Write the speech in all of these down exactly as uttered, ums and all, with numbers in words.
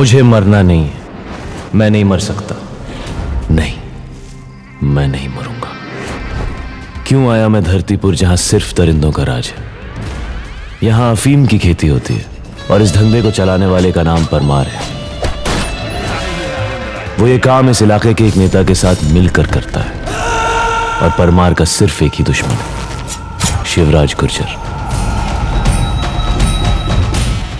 मुझे मरना नहीं है, मैं नहीं मर सकता, नहीं, मैं नहीं मरूंगा। क्यों आया मैं धरतीपुर जहां सिर्फ दरिंदों का राज है। यहां अफीम की खेती होती है और इस धंधे को चलाने वाले का नाम परमार है। वो ये काम इस इलाके के एक नेता के साथ मिलकर करता है और परमार का सिर्फ एक ही दुश्मन है, शिवराज गुर्जर।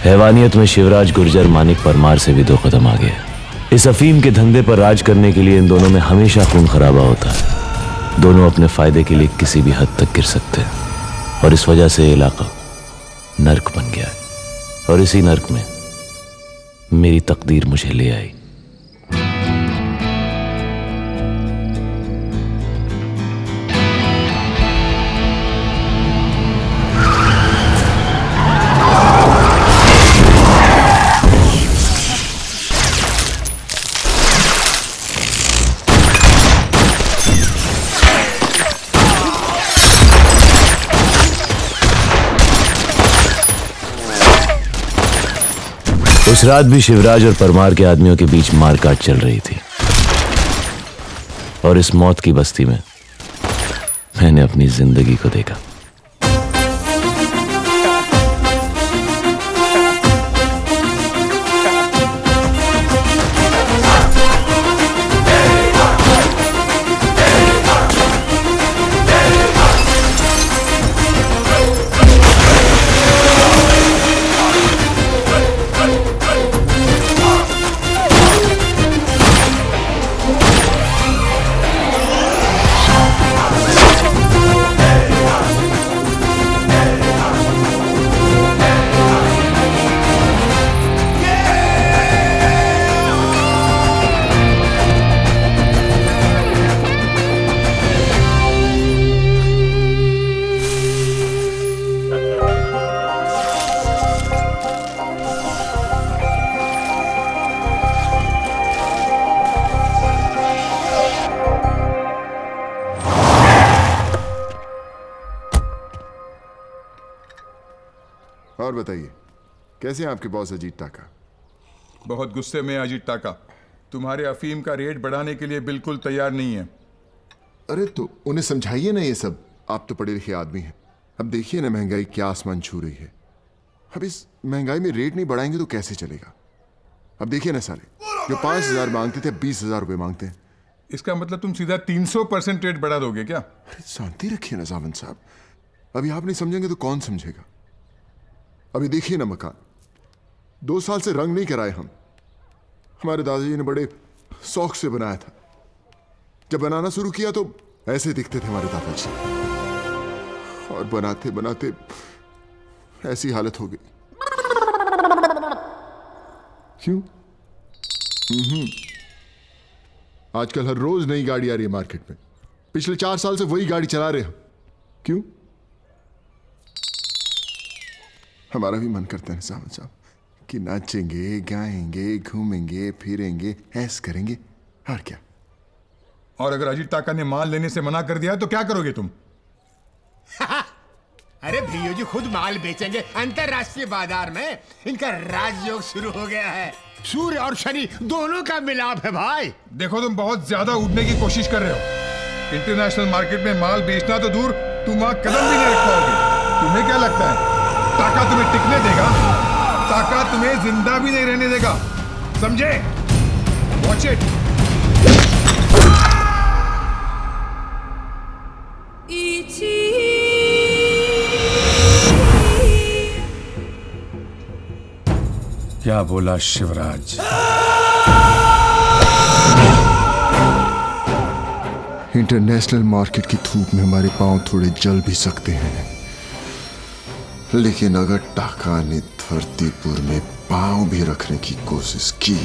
हैवानियत में शिवराज गुर्जर मानिक परमार से भी दो कदम आगे है। इस अफीम के धंधे पर राज करने के लिए इन दोनों में हमेशा खून खराबा होता है। दोनों अपने फायदे के लिए किसी भी हद तक गिर सकते हैं और इस वजह से ये इलाका नर्क बन गया है और इसी नर्क में मेरी तकदीर मुझे ले आई। उस रात भी शिवराज और परमार के आदमियों के बीच मारकाट चल रही थी और इस मौत की बस्ती में मैंने अपनी जिंदगी को देखा। और बताइए, कैसे हैं आपके बॉस अजीत टाका? बहुत गुस्से में अजीत टाका। तुम्हारे अफीम का रेट बढ़ाने के लिए बिल्कुल तैयार नहीं है। अरे तो उन्हें समझाइए ना ये सब। आप तो पढ़े लिखे आदमी हैं। अब देखिए ना महंगाई क्या आसमान छू रही है। अब इस महंगाई में रेट नहीं बढ़ाएंगे तो कैसे चलेगा? अब देखिए ना साले, जो पाँच हज़ार मांगते थे बीस हज़ार रुपये मांगते हैं। इसका मतलब तुम सीधा तीन सौ परसेंट रेट बढ़ा दोगे क्या? अरे शांति रखिए ना सावंत साहब, अभी आप नहीं समझेंगे तो कौन समझेगा? अभी देखिए ना मकान, दो साल से रंग नहीं कराए हम। हमारे दादाजी ने बड़े शौक से बनाया था। जब बनाना शुरू किया तो ऐसे दिखते थे हमारे दादाजी, और बनाते बनाते ऐसी हालत हो गई। क्यों? आजकल हर रोज नई गाड़ी आ रही है मार्केट में। पिछले चार साल से वही गाड़ी चला रहे हम। क्यों? हमारा भी मन करता है सावंत साहब कि नाचेंगे, गाएंगे, घूमेंगे, फिरेंगे, ऐश करेंगे। और क्या? और अगर अजीत टाका ने माल लेने से मना कर दिया तो क्या करोगे तुम? अरे भैया जी खुद माल बेचेंगे अंतरराष्ट्रीय बाजार में। इनका राजयोग शुरू हो गया है। सूर्य और शनि दोनों का मिलाप है भाई। देखो तुम बहुत ज्यादा उड़ने की कोशिश कर रहे हो। इंटरनेशनल मार्केट में माल बेचना तो दूर, तुम वहां कदम भी नहीं रख पाओगे। तुम्हें क्या लगता है टाका तुम्हें टिकने देगा? टाका तुम्हें जिंदा भी नहीं रहने देगा, समझे? Watch it. क्या बोला शिवराज? इंटरनेशनल मार्केट की धूप में हमारे पांव थोड़े जल भी सकते हैं, लेकिन अगर टाका ने धरतीपुर में पांव भी रखने की कोशिश की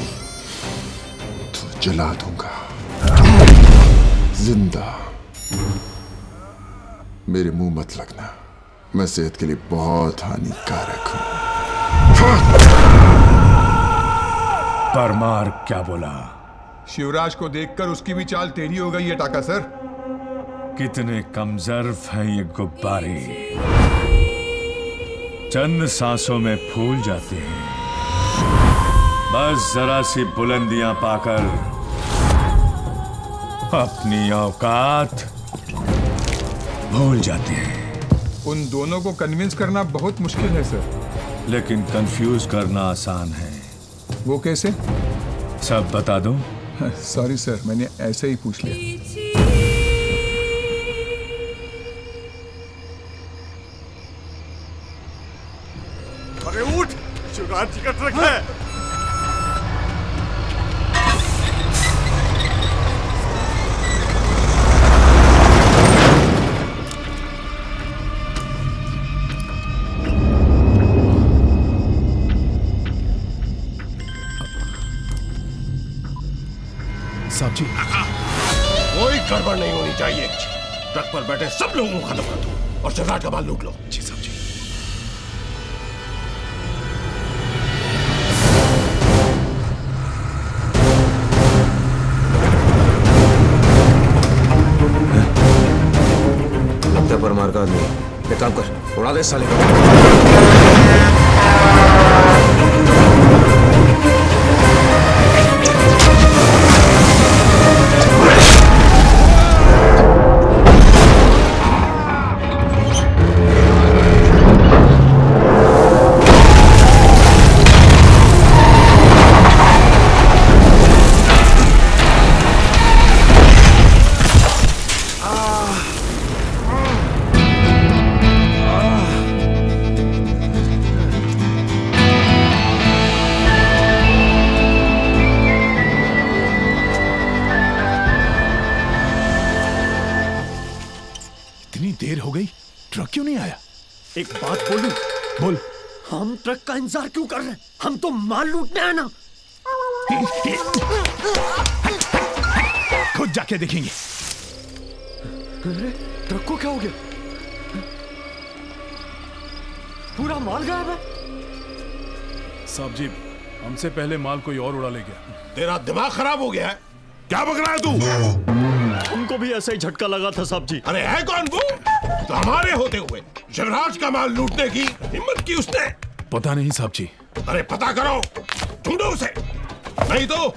तो जला दूंगा जिंदा। मेरे मुंह मत लगना, मैं सेहत के लिए बहुत हानिकारक हूं। परमार क्या बोला? शिवराज को देखकर उसकी भी चाल तेरी हो गई है टाका सर। कितने कमजर्फ हैं ये गुब्बारे, चंद सांसों में फूल जाते हैं। बस जरा सी बुलंदियां पाकर अपनी औकात भूल जाते हैं। उन दोनों को कन्विंस करना बहुत मुश्किल है सर, लेकिन कंफ्यूज करना आसान है। वो कैसे? सब बता दूं? सॉरी सर, मैंने ऐसे ही पूछ लिया। टिकट रखा है। साहब जी कोई गड़बड़ नहीं होनी चाहिए। ट्रक पर बैठे सब लोगों को खत्म कर दो और शिवराज का माल लूट लो। जी साहब जी। परमार का आदमी, एक काम कर उड़ा दे साले को। इंतजार क्यों कर रहे हैं? हम तो माल लूटने आए ना। खुद जाके देखेंगे। अरे ट्रक को क्या हो गया? पूरा माल गायब है। साहब जी हमसे पहले माल कोई और उड़ा ले गया। तेरा दिमाग खराब हो गया है क्या? बक रहा है तू? हमको भी ऐसा ही झटका लगा था साहब जी। अरे है कौन वो? तो हमारे होते हुए शिवराज का माल लूटने की हिम्मत की उसने। पता नहीं साहब जी। अरे पता करो, ढूंढो उसे, नहीं तो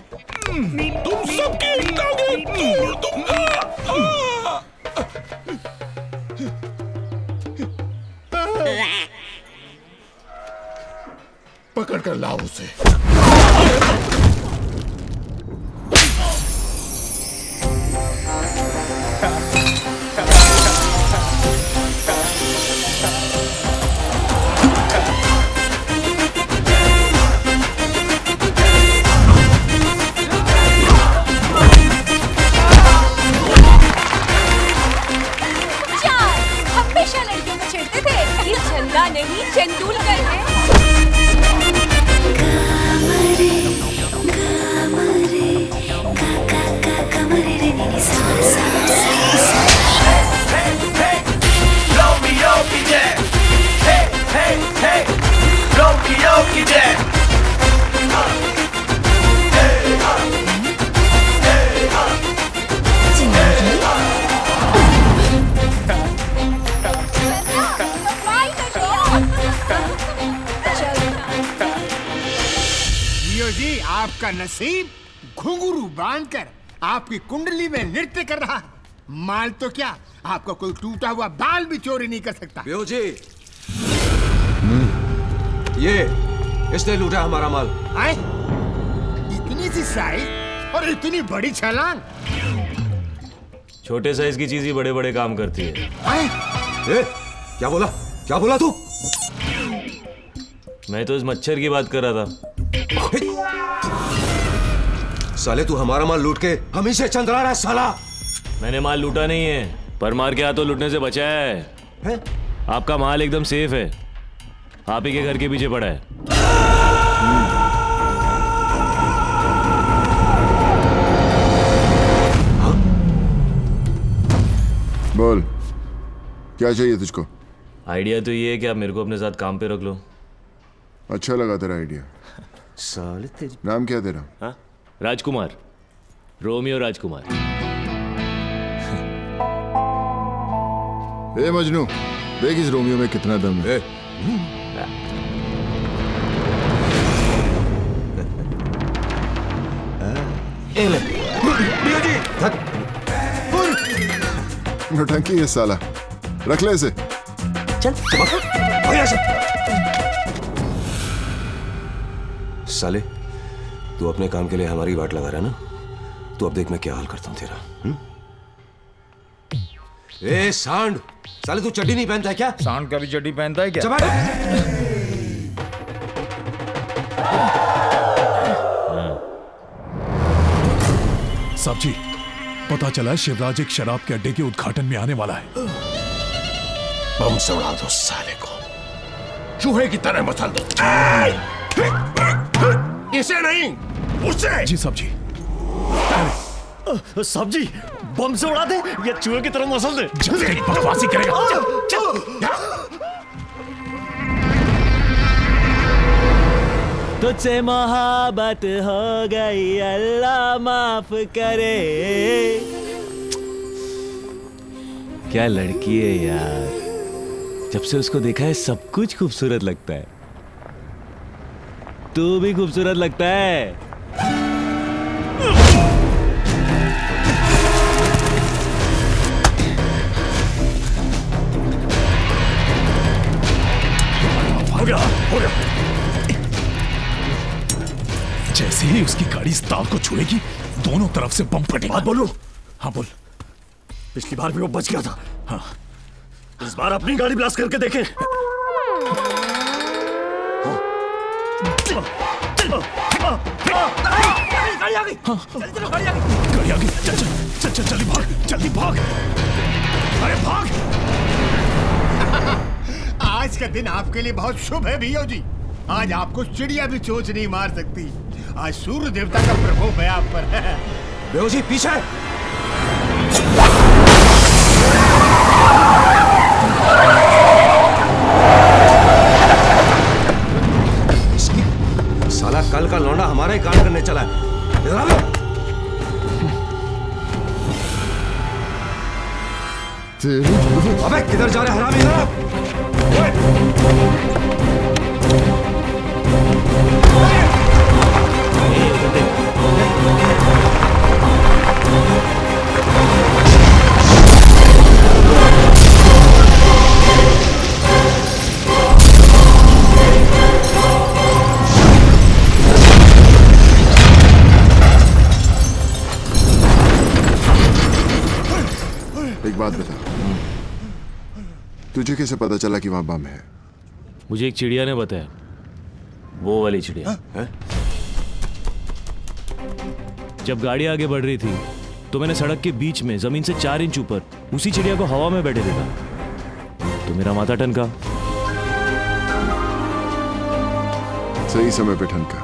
तुम सबकी ईंटें तोड़ दूंगा। पकड़ कर लाओ उसे। आपका नसीब घुंघरू बांधकर आपकी कुंडली में नृत्य कर रहा है। माल तो क्या, आपका कोई टूटा हुआ बाल भी चोरी नहीं कर सकता। भियोजी, ये इसने लूटा हमारा माल। आए, इतनी सी साइज और इतनी बड़ी छलांग। छोटे साइज की चीज ही बड़े बड़े काम करती है। आए, ए, क्या बोला क्या बोला तू? मैं तो इस मच्छर की बात कर रहा था। साले तू हमारा माल लूट के हमेशा चंद्रा रहा है साला। मैंने माल लूटा नहीं है, परमार के हाथों लूटने से बचा है, है? आपका माल एकदम सेफ है, आप ही के घर के पीछे पड़ा है। हाँ? बोल, क्या चाहिए तुझको? आइडिया तो ये है कि आप मेरे को अपने साथ काम पे रख लो। अच्छा लगा तेरा आइडिया। साले तेरी। नाम क्या तेरा? हाँ? राजकुमार, रोमियो राजकुमार। ए मजनू, देख इस रोमियो में कितना दम है। ए ले। भियोजी, धक। नौटंकी है साला, रख ले इसे। चल, चल। साले, तू अपने काम के लिए हमारी बाट लगा रहा है ना? तू अब देख मैं क्या हाल करता हूं तेरा। हुँ? ए सांड, साले तू चड्डी नहीं पहनता है क्या? सांड कभी चड्डी पहनता है क्या? साहब जी, पता चला है शिवराज एक शराब के अड्डे के उद्घाटन में आने वाला है। बम से उड़ा दो साले को, चूहे की तरह मसल दो। इसे नहीं, उसे। जी साहब जी, साहब जी, बम से उड़ा दे या चूहे की तरह मसल दे। तेरी बकवासी करेगा। चल, चल। तुझसे मोहब्बत हो गई, अल्लाह माफ करे। क्या लड़की है यार, जब से उसको देखा है सब कुछ खूबसूरत लगता है। तू भी खूबसूरत लगता है। हो गया, हो गया। जैसे ही उसकी गाड़ी इस तार को छुएगी, दोनों तरफ से बम फटेगा। बात बोलो। हाँ बोल। पिछली बार भी वो बच गया था। हाँ, इस बार अपनी गाड़ी ब्लास्ट करके देखें। गाड़ी आ गई, गाड़ी आ गई, गाड़ी आ गई। चल चल चल चल, जल्दी भाग, जल्दी भाग। अरे भाग। आज का दिन आपके लिए बहुत शुभ है भियोजी। आज आपको चिड़िया भी चोंच नहीं मार सकती। आज सूर्य देवता का प्रकोप है आप पर। भियोजी पीछे। साला कल का लौंडा हमारे ही काम करने चला है। अबे किधर जा रहे हरामी? तुझे कैसे पता चला कि वहाँ बम है? मुझे एक चिड़िया ने बताया, वो वाली चिड़िया। हाँ? जब गाड़ी आगे बढ़ रही थी तो मैंने सड़क के बीच में जमीन से चार इंच ऊपर उसी चिड़िया को हवा में बैठे देखा, तो मेरा माथा ठनका। सही समय पे ठनका।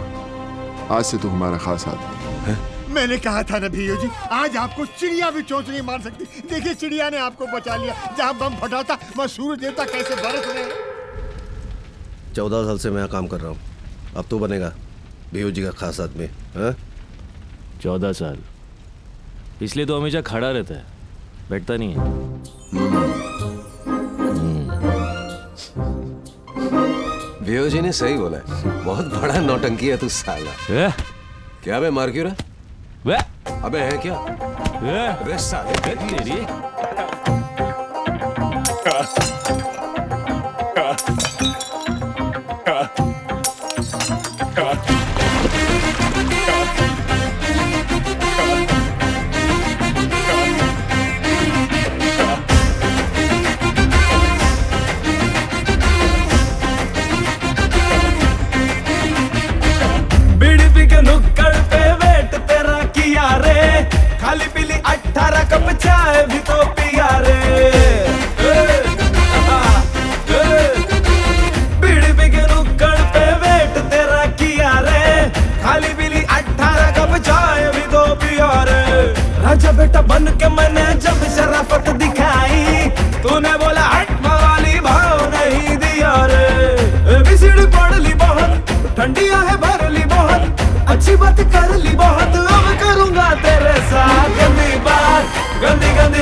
आज से तो हमारा खास आदमी है। मैंने कहा था ना भीयोजी, आज आपको चिड़िया भी चोंच नहीं मार सकती। देखिए चिड़िया ने आपको बचा लिया। जहाँ बम फटा था वहाँ सूर्य देवता कैसे बरस रहे। चौदह साल से मैं काम कर रहा हूँ, अब तो बनेगा भीयोजी का खास आदमी। चौदह साल, इसलिए तो हमेशा खड़ा रहता है, बैठता नहीं है। भीयोजी ने सही बोला है, बहुत बड़ा नौटंकी है तू साला। क्या बे मार क्यों रहा? वे? अबे है क्या? अबे साले तेरी। खाली पीली अठारह कप चाय भी तो पिया रे। बीड़ी पी के नुक्कड़ पे वेट तेरा किया रे। खाली पीली अठारह कप चाय भी तो पिया रे। राजा बेटा बन के मैंने जब शराफत दिखाई, तूने बोला हट मवाली भाव नहीं दिया रे। बिसिड़ पड़ ली बहुत, ठंडिया है भर ली बहुत, अच्छी बात कर ली बहुत, अब करूंगा तेरे साथ गंदी बात। गंदी गंदी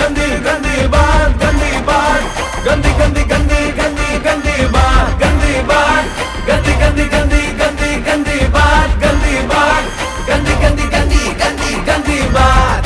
गंदी गंदी बात, गंदी बात, गंदी गंदी गंदी गंदी गंदी बात, गंदी बात, गंदी गंदी गंदी गंदी गंदी बात, गंदी बात, गंदी गंदी गंदी गंदी गंदी बात।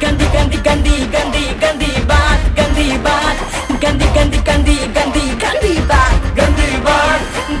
गंदी गंदी गंदी गंदी गंदी बात,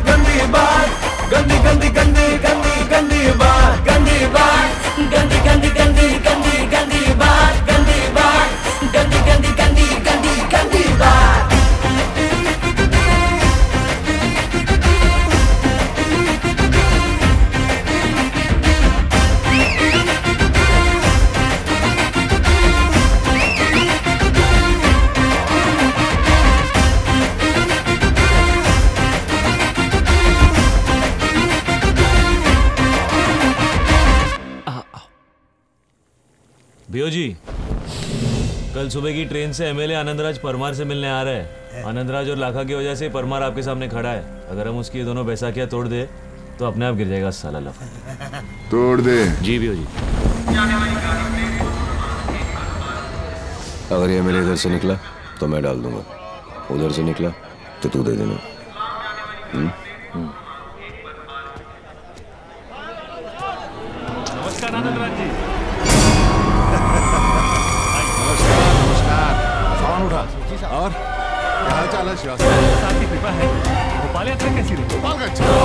गंदी बात, गंदी गंदी गंदी भियोजी, कल सुबह की ट्रेन से एमएलए आनंदराज परमार से मिलने आ रहा है। आनंदराज और लाखा की वजह से परमार आपके सामने खड़ा है। अगर हम उसकी दोनों बैसाखियां तोड़ दे तो अपने आप गिर जाएगा साला लफड़ा। तोड़ दे जी भियोजी। अगर ये एमएलए इधर से निकला तो मैं डाल दूंगा, उधर से निकला तो तू दे देना। हुँ? हुँ। नमस्कार आनंदराज जी। नमस्कार नमस्कार। फोन उठा। और क्या हाल चाल है शिवाज? साथ की कृपा है। भोपाल यात्रा कैसी रही? भोपाल का अच्छा।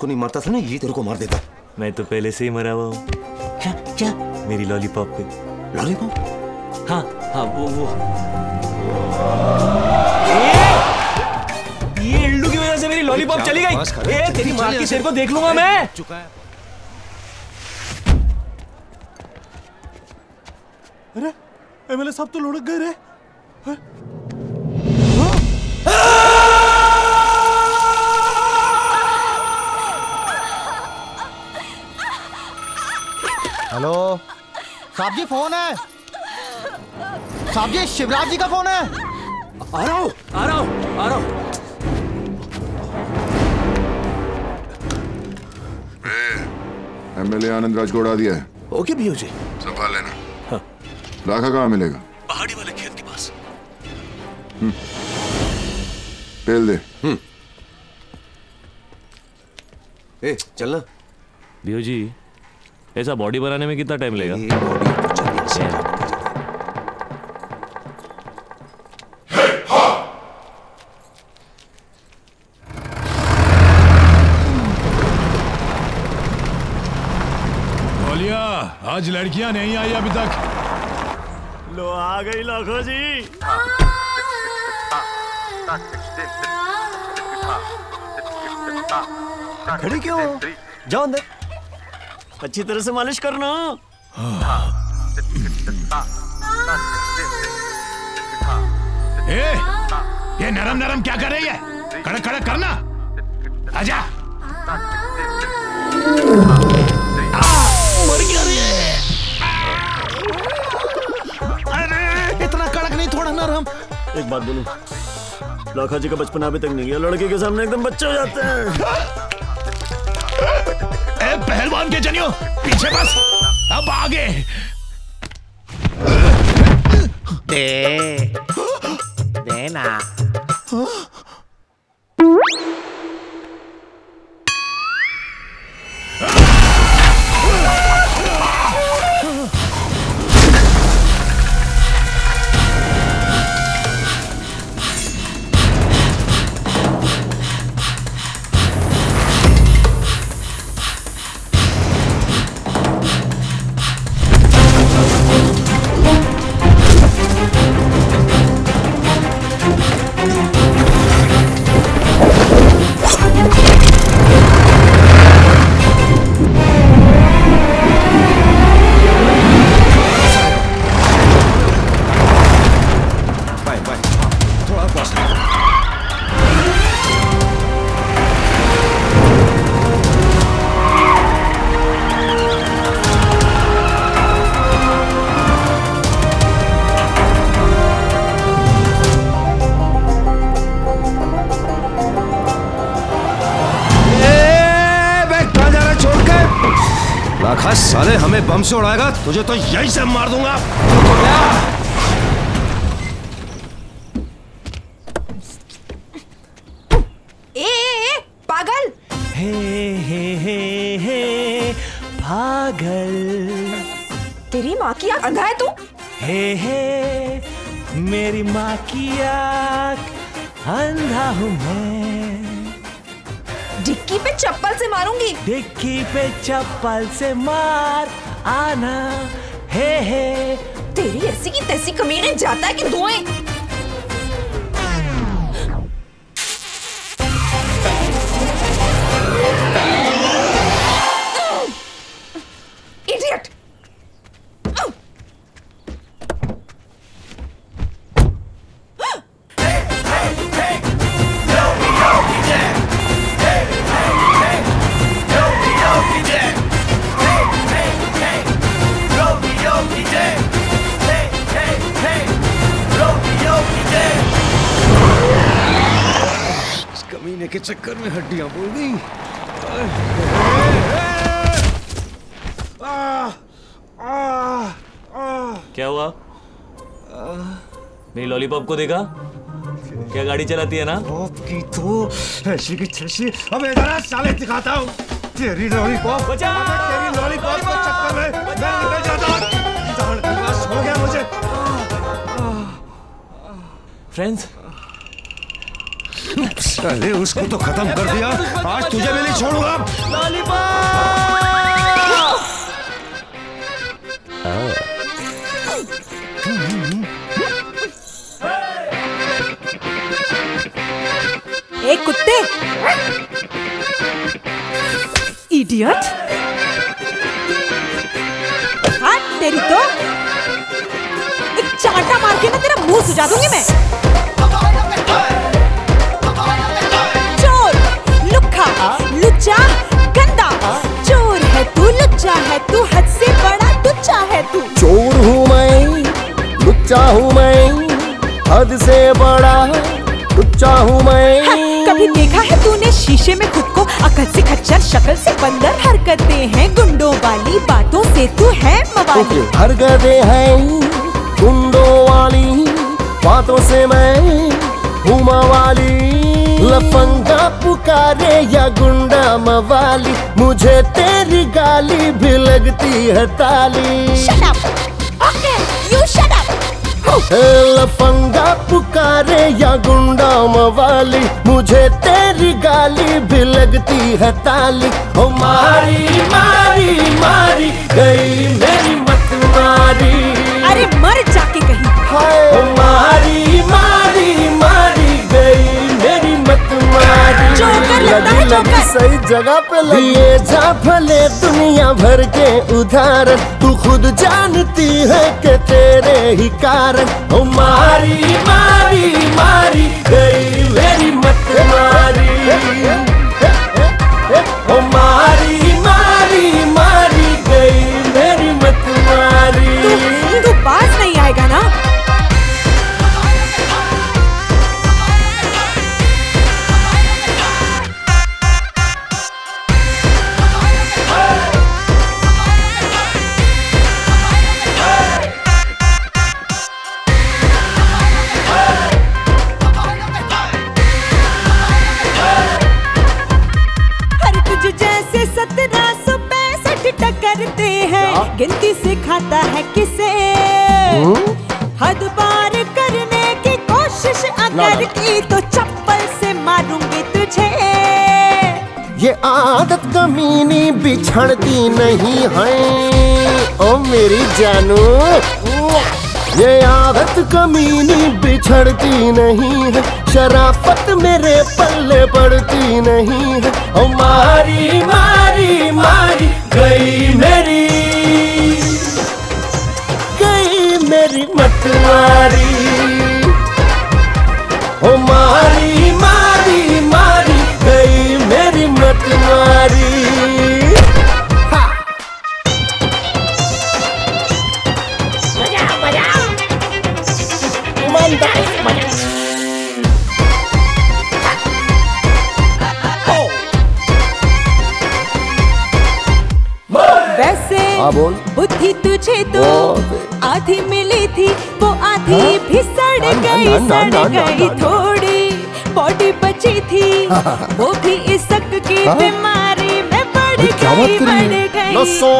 को नहीं मारता था ना, ये तेरे को मार देता। मैं तो पहले से ही मरा हुआ हूँ। क्या क्या? मेरी लॉलीपॉप पे। लॉलीपॉप? हाँ हाँ वो वो। ये ये इल्लू की वजह से मेरी लॉलीपॉप चली गई। ये तेरी माँ की सिर को देख लूँगा मैं। अरे एमएलए साहब तो लुढ़क गए रे। हेलो साहब जी, फोन है साहब जी, शिवराज जी का फोन है। आ रहा हूँ आ रहा हूँ आ रहा हूँ। एमएलए आनंदराज को उड़ा दिया है। ओके भियोजी, संभाल लेना। हाँ। लाखा कहाँ मिलेगा? पहाड़ी वाले खेत के पास। हम्म, पेल दे। हम्म। ए चलना भियोजी, ऐसा बॉडी बनाने में कितना टाइम लगेगा? बोलिया, आज लड़कियां नहीं आई अभी तक। लो आ गई लाखो जी। खड़ी क्यों? जाओ अंदर, अच्छी तरह से मालिश करना। ए, ये नरम नरम क्या कर रही है? कड़क कड़क करना। आजा। आ, मर गया रे। अरे इतना कड़क नहीं, थोड़ा नरम। एक बात बोलूं, लाखा जी का बचपन अभी तक नहीं गया। लड़के के सामने एकदम बच्चे हो जाते हैं। पहलवान के जनियों, पीछे बस, अब आगे। दे, देना। साले हमें बम से उड़ाएगा तुझे तो यही से मार दूंगा। ए, ए, ए, पागल हे हे हे हे पागल तेरी माँ की आँख अंधा है तू। हे हे मेरी माँ की आँख अंधा हूँ मैं। डिक्की पे चप्पल से मारूंगी। डिक्की पे चप्पल से मार आना। हे हे तेरी ऐसी की तैसी कमीने जाता है कि धोए। इडियट। के चक्कर में हड्डियां बोल गई। क्या हुआ? आ, मेरी लॉलीपॉप को देखा? क्या गाड़ी चलाती है ना? लॉलीपॉप की तो ऐसी की तैसी। अबे जरा साले दिखाता हूँ तेरी लॉलीपॉप। बचा तेरी लॉलीपॉप के चक्कर में मैं निकल जाता हूँ। हो गया मुझे। फ्रेंड्स अरे उसको तो खत्म कर दिया। आज तुझे मैं नहीं छोड़ूंगा। लॉलीपॉप। एक कुत्ते इडियट। हाँ तेरी तो एक चाटा मार के ना तेरा मुंह सुझा दूंगी मैं। लुच्चा गंदा चोर है तू। लुच्चा है तू। हद से बड़ा लुच्चा है तू। चोर हूँ मैं लुच्चा हूँ मैं। हद से बड़ा लुच्चा हूँ मैं। हाँ, कभी देखा है तूने शीशे में खुद को? अकल से खच्चर शक्ल से बंदर। हरकतें हैं गुंडों वाली बातों से तू है मवाली। हरकतें हैं गुंडों वाली बातों से मैं हूँ मवाली। लफंगा पुकारे या गुंडा मवाली मुझे तेरी गाली भी लगती है ताली। Shut up. Okay, you shut up. लफंगा पुकारे या गुंडा मवाली मुझे तेरी गाली भी लगती है ताली। ओ मारी मारी मारी गई मेरी मत मारी। अरे मर जाके कहीं। हाय ओ मारी मारी मारी गई लगी लगी सही जगह पे लिए जा भले दुनिया भर के उधारन। तू खुद जानती है कि तेरे ही कारण। ओ मारी मारी मारी गई मेरी मत मारी। ओ मारी मारी मारी गई मेरी मत मारी। तू, तू पास नहीं आएगा ना। गिनती सिखाता है किसे हद पार करने की कोशिश अगर की तो चप्पल से मारूंगी तुझे। ये आदत कमीनी बिछड़ती नहीं है। ओ मेरी जानू ये आदत कमीनी बिछड़ती नहीं है। शराफत मेरे पल्ले पड़ती नहीं है। ओ मारी मारी मारी गई मेरी गई मेरी मत मारी। ओ मारी मारी मारी गई मेरी मत मारी। थी तुझे तो आधी मिली थी वो आधी फिसल गई सड़ गई, थोड़ी बॉडी बची थी वो भी इसक की बीमारी में बढ़ गई बढ़ गई। न सोने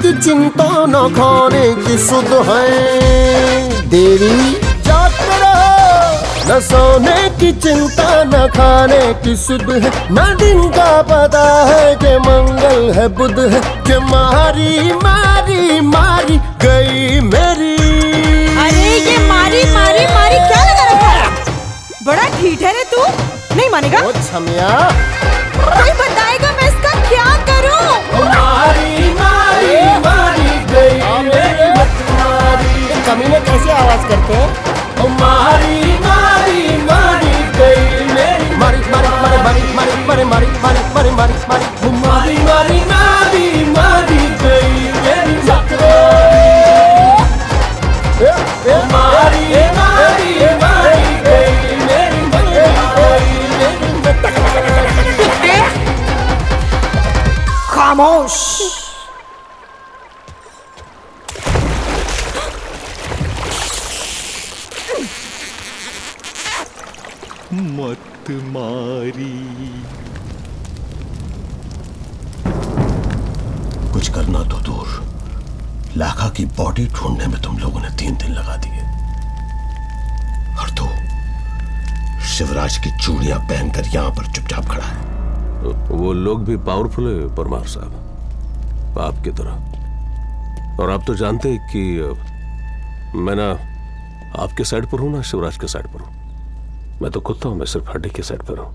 की चिंता न खाने की सुध है देवी जागते रहो, न सोने की चिंता न खाने की सुध है, न दिन का पता है कि मंगल है बुध है, कि मारी मारी मारी गई मेरी। अरे ये मारी मारी मारी क्या लगा रखा है, बड़ा ठीक है रे तू, नहीं मानेगा ओ छमिया, कोई बताएगा मैं इसका क्या करूं। मारी मारी मारी गई मेरी मत मारी, कमीने कैसे आवाज करते हैं। मारी मारी मारी गई मेरी मारी मारी मारी मारी मारी मारी मारी मारी मारी मारी मारी मारी मारी मारी गई मेरी मत मारी मारी मारी गई। खामोश, मत मारी। कुछ करना तो दूर, लाखा की बॉडी ढूंढने में तुम लोगों ने तीन दिन लगा दिए, और तू शिवराज की चूड़ियां पहनकर यहां पर चुपचाप खड़ा है। वो लोग भी पावरफुल है परमार साहब, आप की तरह, और आप तो जानते हैं कि मैं ना आपके साइड पर हूं ना शिवराज के साइड पर हूं, मैं तो कुत्ता हूं, मैं सिर्फ हड्डी के साइड पर हूं।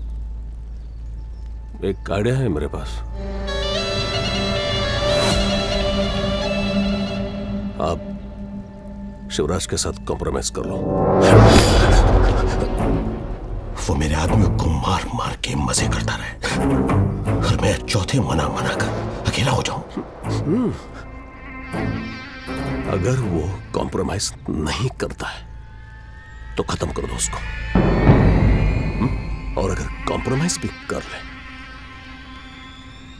एक आइडिया है मेरे पास, आप शिवराज के साथ कॉम्प्रोमाइज कर लो, वो मेरे आदमियों को मार मार के मजे करता रहे और मैं चौथे मना मना कर अकेला हो जाऊं। अगर वो कॉम्प्रोमाइज नहीं करता है तो खत्म कर दो उसको, और अगर कॉम्प्रोमाइज भी कर ले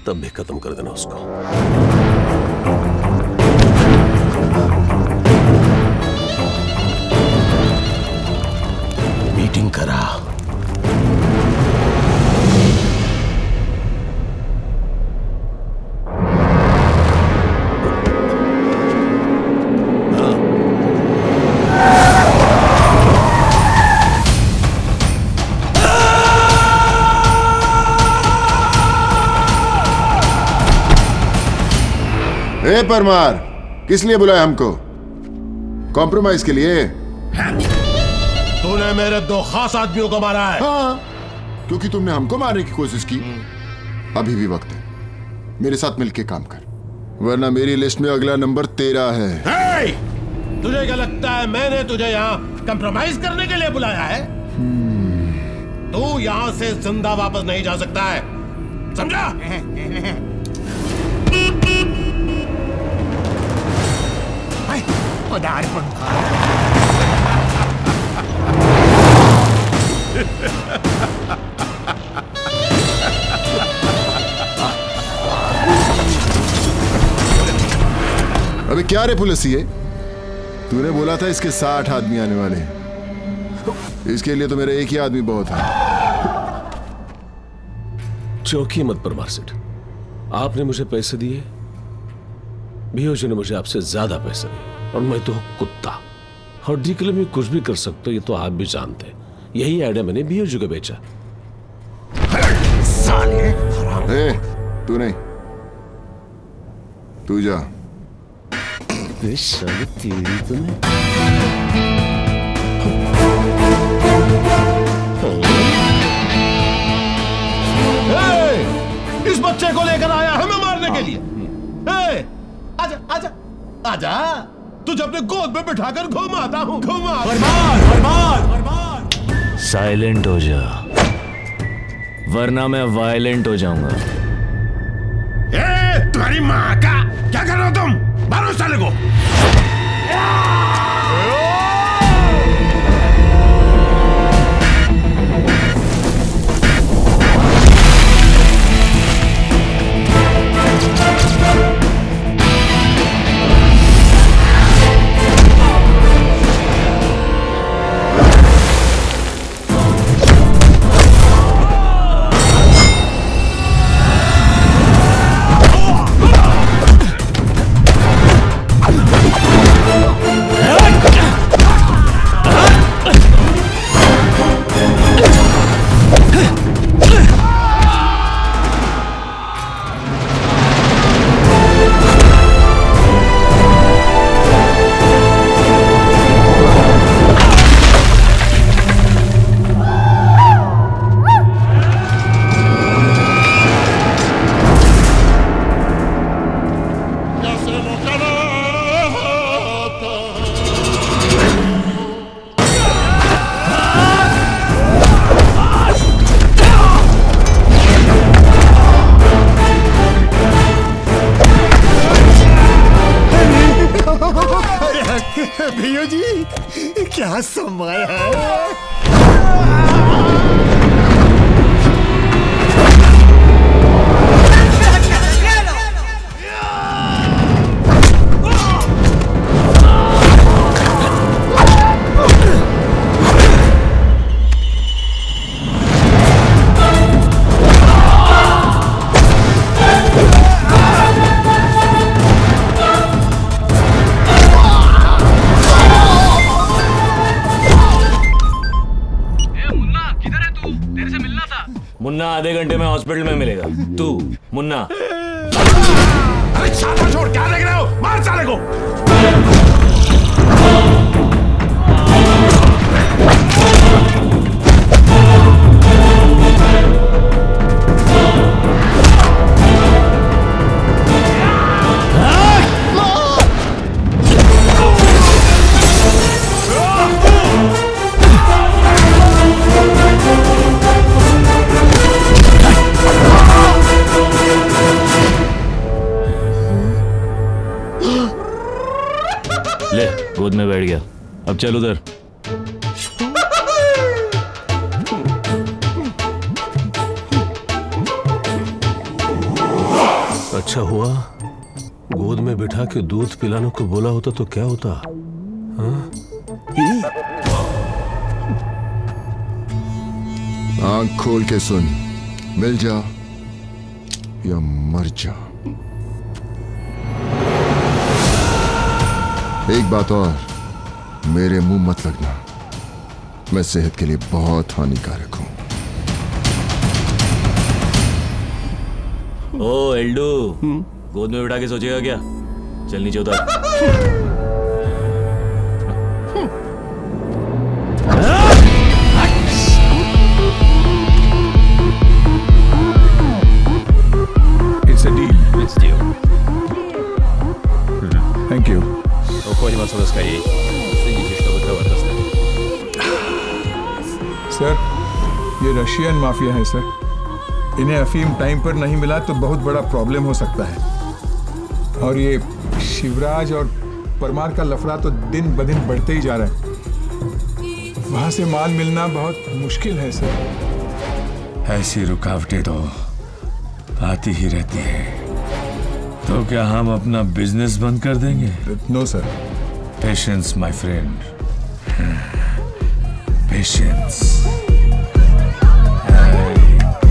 तब भी खत्म कर देना उसको। मीटिंग करा, ए परमार, किस लिए बुलाया हमको? कॉम्प्रोमाइज के लिए? तूने मेरे दो खास आदमियों को मारा है। हाँ, क्योंकि तुमने हमको मारने की कोशिश की। अभी भी वक्त है, मेरे साथ मिलके काम कर, वरना मेरी लिस्ट में अगला नंबर तेरा है। hey! तुझे क्या लगता है मैंने तुझे यहाँ कॉम्प्रोमाइज करने के लिए बुलाया है? hmm. तू यहाँ से जिंदा वापस नहीं जा सकता है, समझा? अबे क्या रे पुलिसिए, तूने बोला था इसके साठ आदमी आने वाले हैं, इसके लिए तो मेरा एक ही आदमी बहुत है। चौकी मत परमार सेठ, आपने मुझे पैसे दिए, भियोजी ने मुझे आपसे ज्यादा पैसे दिए, और मैं तो कुत्ता हड्डी के लिए मैं कुछ भी कर सकता हूं, ये तो आप भी जानते हैं। यही आइडिया मैंने भियोजी को बेचा। साले हराम, ए, तू नहीं, तू जा। तेरी तुम्हें इस बच्चे को लेकर आया हमें मारने के लिए। ए, आजा आजा आजा, तुझे अपने गोद में बिठाकर घुमाता हूँ, घुमा। बर्बाद बर्बाद बर्बाद, साइलेंट हो जा वरना मैं वायलेंट हो जाऊंगा। ए, तुम्हारी माँ का क्या कर रहे हो तुम, मारो साले को। भियो जी क्या समाया है। मुन्ना आधे घंटे में हॉस्पिटल में मिलेगा। तू मुन्ना अरे छाता छोड़, क्या लग रहा हो, मार साले को। गोद में बैठ गया, अब चल उधर। अच्छा हुआ गोद में बिठा के दूध पिलाने को बोला होता तो क्या होता। आंख खोल के सुन, मिल जा या मर जा। एक बात और, मेरे मुंह मत लगना, मैं सेहत के लिए बहुत हानिकारक हूं। ओ एल्डू, गोद में बिठा के सोचेगा क्या, चल नीचे उतर। Уходим отсюда скорее. Следите, чтобы товар доставили. Сэр, ये रशियन माफिया है सर। इन्हें अफीम टाइम पर नहीं मिला तो बहुत बड़ा प्रॉब्लम हो सकता है। और ये शिवराज और परमार का लफड़ा तो दिन ब दिन बढ़ते ही जा रहा है। वहाँ से माल मिलना बहुत मुश्किल है सर। ऐसी रुकावटें तो आती ही रहती है। तो क्या हम अपना बिजनेस बंद कर देंगे? No sir. Patience my friend, patience.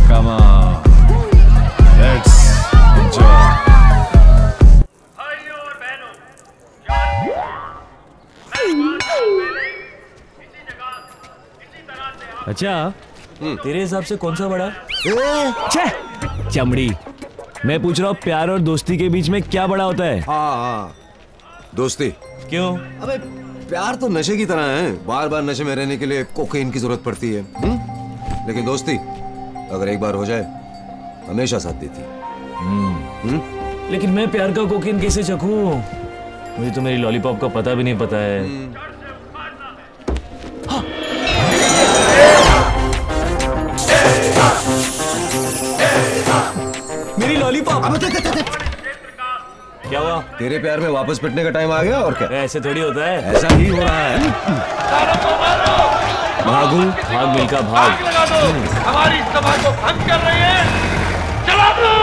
Come on, let's enjoy. भाइयों और बहनों, यार अच्छा तेरे हिसाब से कौन सा बड़ा? छे चमड़ी, मैं पूछ रहा हूँ प्यार और दोस्ती के बीच में क्या बड़ा होता है? हाँ हाँ दोस्ती। क्यों? अबे प्यार तो नशे की तरह है, बार बार नशे में रहने के लिए कोकेन की जरूरत पड़ती है। हुँ? लेकिन दोस्ती अगर एक बार हो जाए हमेशा साथ देती है। हुँ? हुँ? लेकिन मैं प्यार का कोकेन कैसे चखूं? मुझे तो मेरी लॉलीपॉप का पता भी नहीं पता है। हुँ? क्या हुआ? तेरे प्यार में वापस पिटने का टाइम आ गया और क्या? ऐसे थोड़ी होता है, ऐसा ही हो रहा है। भागू भाग मिलका भाग, आग लगा दो, हमारी सभा को भंग कर रहे हैं, जला दो।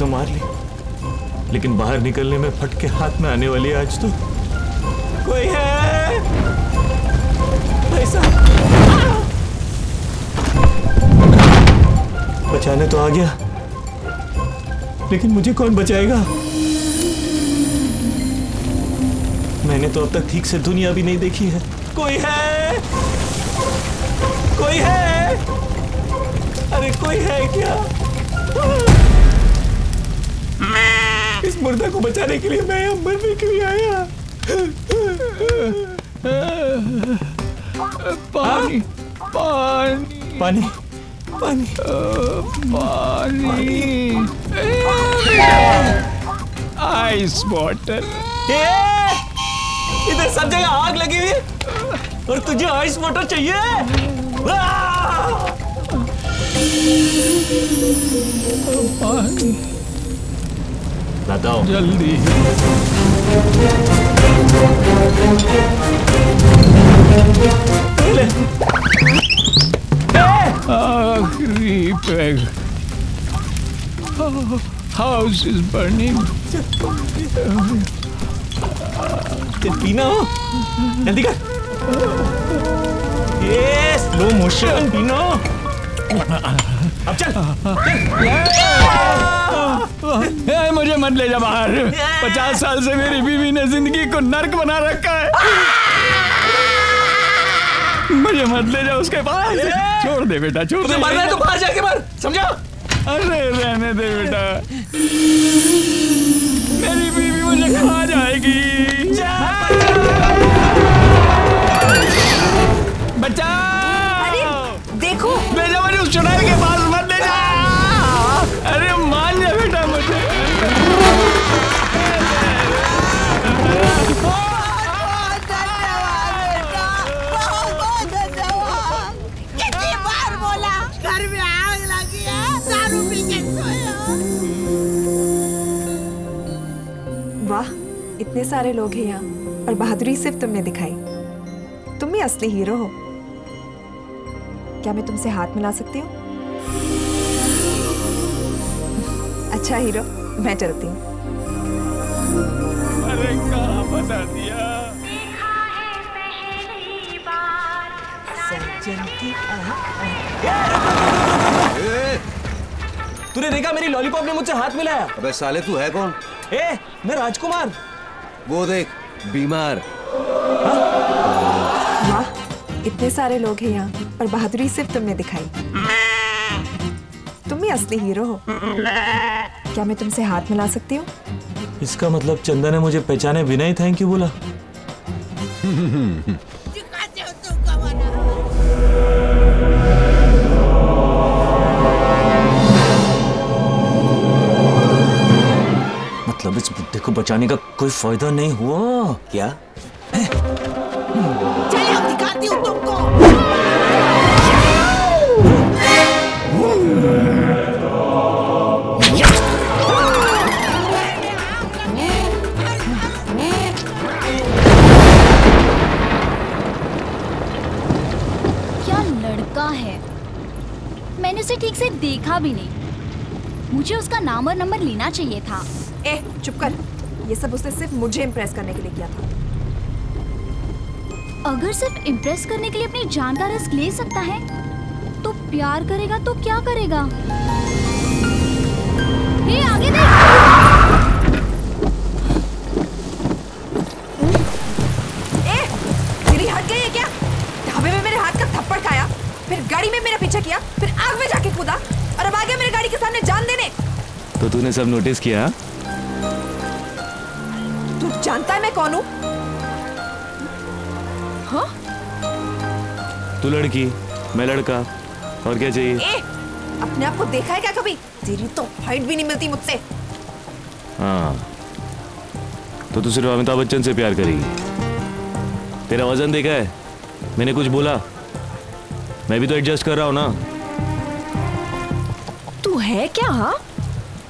तो मार ली, लेकिन बाहर निकलने में फट के हाथ में आने वाली है आज तो। कोई है? पैसा बचाने तो आ गया, लेकिन मुझे कौन बचाएगा? मैंने तो अब तक ठीक से दुनिया भी नहीं देखी है। कोई है? कोई है? अरे कोई है क्या? इस मुर्दा को बचाने के लिए मैं यहाँ मरने के लिए आया। पानी, पानी, पानी, पानी, पानी, आइस वाटर। इधर सब जगह आग लगी हुई है और तुझे आइस वाटर चाहिए। बताओ जल्दी। आखिरी पैग। House is burning. पीना हो जल्दी कर। ये स्लो मोशन पीना। अब चल, चल। मुझे मत ले जा बाहर। पचास साल से मेरी बीवी ने जिंदगी को नर्क बना रखा है। मुझे मत ले जा उसके पास। छोड़ दे बेटा, छोड़ दे। मरना है तो बाहर जाके मर, समझा? अरे रहने दे बेटा, मेरी बीवी मुझे खा जाएगी। जा। बचा देखो, चुनाव के पास मत ले जा। अरे मान जा बेटा मुझे। बहुत धन्यवाद बेटा, बहुत बहुत धन्यवाद। कितनी बार बोला, घर में आग लगी है, दारू पी के सोए हो। वाह, इतने सारे लोग हैं यहाँ और बहादुरी सिर्फ तुमने दिखाई। तुम ही असली हीरो हो। क्या मैं तुमसे हाथ मिला सकती हूँ? अच्छा हीरो, मैं चलती हूँ। अरे कहाँ बता दिया? सज्जन की तूने देखा, मेरी लॉलीपॉप ने मुझसे हाथ मिलाया। अबे साले, तू है कौन? ए, मैं राजकुमार। वो देख, बीमार। वाह, इतने सारे लोग हैं यहाँ पर बहादुरी सिर्फ तुमने दिखाई। तुम ही असली हीरो हो। क्या मैं तुमसे हाथ मिला सकती हूँ? इसका मतलब चंदा ने मुझे पहचाने बिना ही थैंक यू बोला। मतलब इस बुद्धे को बचाने का कोई फायदा नहीं हुआ क्या? तुमको क्या लड़का है, मैंने उसे ठीक से देखा भी नहीं। मुझे उसका नाम और नंबर लेना चाहिए था। ए, चुप कर। ये सब उसने सिर्फ मुझे इंप्रेस करने के लिए किया था। अगर सिर्फ इम्प्रेस करने के लिए अपनी जान का रिस्क ले सकता है, तो प्यार करेगा तो क्या करेगा? हे, आगे देख। ए, तेरी हट गई है क्या? ढाबे में मेरे हाथ का थप्पड़ खाया, फिर गाड़ी में मेरा पीछा किया, फिर आग में जाके कूदा और अब आ गया मेरे गाड़ी के सामने जान देने। तो तूने सब नोटिस किया? तू जानता है मैं कौन हूँ? हाँ? तू लड़की, मैं लड़का, और क्या चाहिए? ए, अपने आप को देखा है क्या कभी? तेरी तो फाइट भी नहीं मिलती मुझसे। हाँ, तो तू सिर्फ अमिताभ बच्चन से प्यार करेगी। तेरा वजन देखा है? मैंने कुछ बोला? मैं भी तो एडजस्ट कर रहा हूँ ना। तू है क्या? हाँ,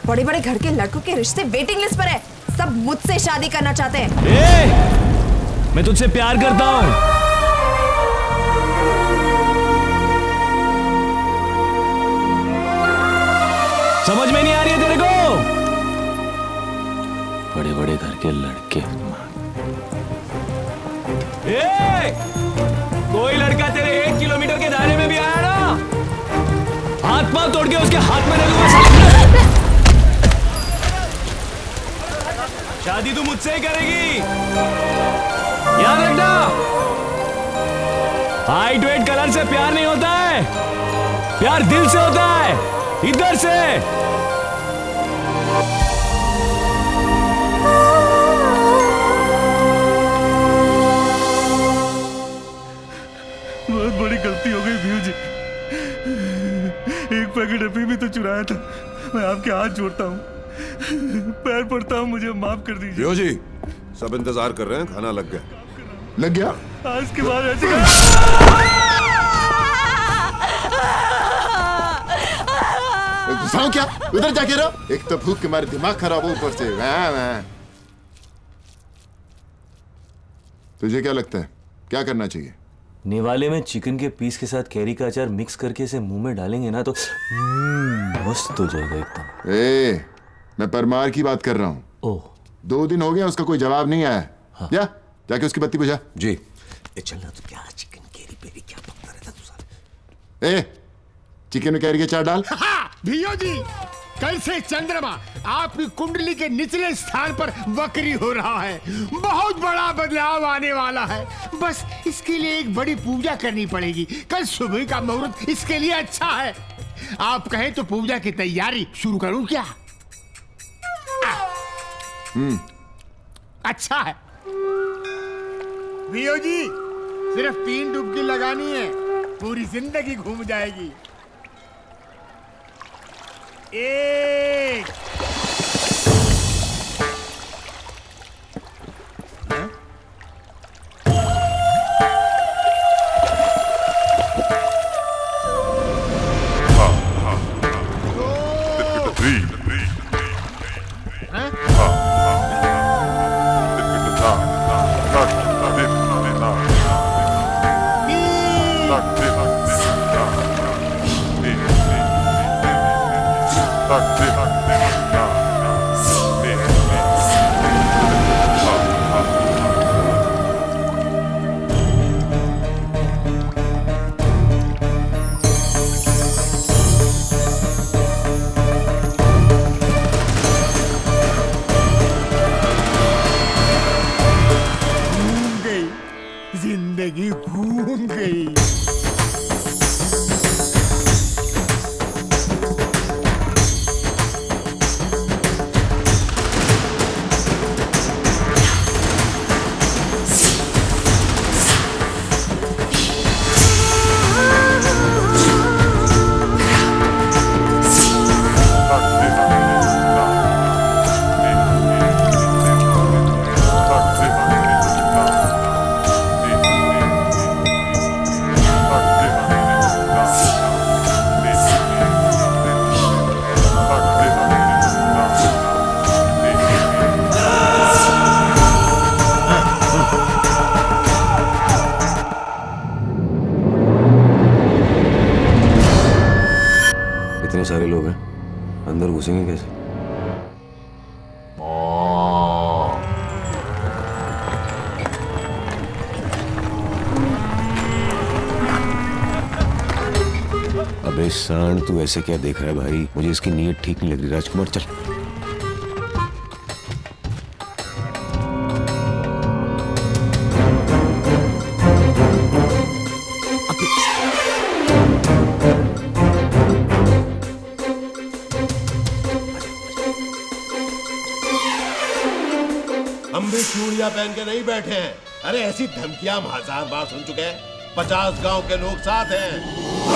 बड़े बड़े घर के लड़कों के रिश्ते वेटिंग लिस्ट पर है। सब मुझसे शादी करना चाहते हैं। ए! मैं तुझसे प्यार करता हूं। समझ में नहीं आ रही है तेरे को? बड़े बड़े घर के लड़के। ए, कोई लड़का तेरे एक किलोमीटर के दायरे में भी आया ना, हाथ पांव तोड़ के उसके हाथ में रखूंगा। शादी तू मुझसे ही करेगी, याद रखना। हाइट वेट कलर से प्यार नहीं होता है, प्यार दिल से होता है, इधर से। बहुत बड़ी गलती हो गई भीयू जी, एक पैकेट अभी भी तो चुराया था। मैं आपके हाथ जोड़ता हूँ, पैर पड़ता हूँ, मुझे माफ कर दीजिए। भीयू जी सब इंतजार कर रहे हैं, खाना लग गया। लग गया आज के बाद ऐसे। क्या उधर जाके रहो, एक तो भूख के मारे दिमाग खराब हो, ऊपर से वाह वाह। तुझे क्या लगता है क्या करना चाहिए? निवाले में चिकन के पीस के साथ कैरी का अचार मिक्स करके इसे मुंह में डालेंगे ना तो मस्त हो जाएगा एकदम। ए, मैं परमार की बात कर रहा हूँ। ओह, दो दिन हो गया उसका कोई जवाब नहीं आया। हाँ। या जाके उसकी बत्ती बुझा। जी चलना तो क्या चिकन कैरी पे भी क्या पकता रहता तू साले। ए, चिकन कैरी के चार डाल। भीयो जी कल से चंद्रमा आपकी कुंडली के निचले स्थान पर वक्री हो रहा है, बहुत बड़ा बदलाव आने वाला है। बस इसके लिए एक बड़ी पूजा करनी पड़ेगी, कल सुबह का मुहूर्त इसके लिए अच्छा है। आप कहें तो पूजा की तैयारी शुरू करूं क्या? हम्म, अच्छा है। भीयो जी सिर्फ तीन डुबकी लगानी है, पूरी जिंदगी घूम जाएगी। एक तू ऐसे क्या देख रहा है भाई, मुझे इसकी नीयत ठीक नहीं लग रही। राजकुमार चल। हम भी चूड़ियां पहन के नहीं बैठे हैं। अरे ऐसी धमकियां हम हजार बार सुन चुके हैं, पचास गांव के लोग साथ हैं।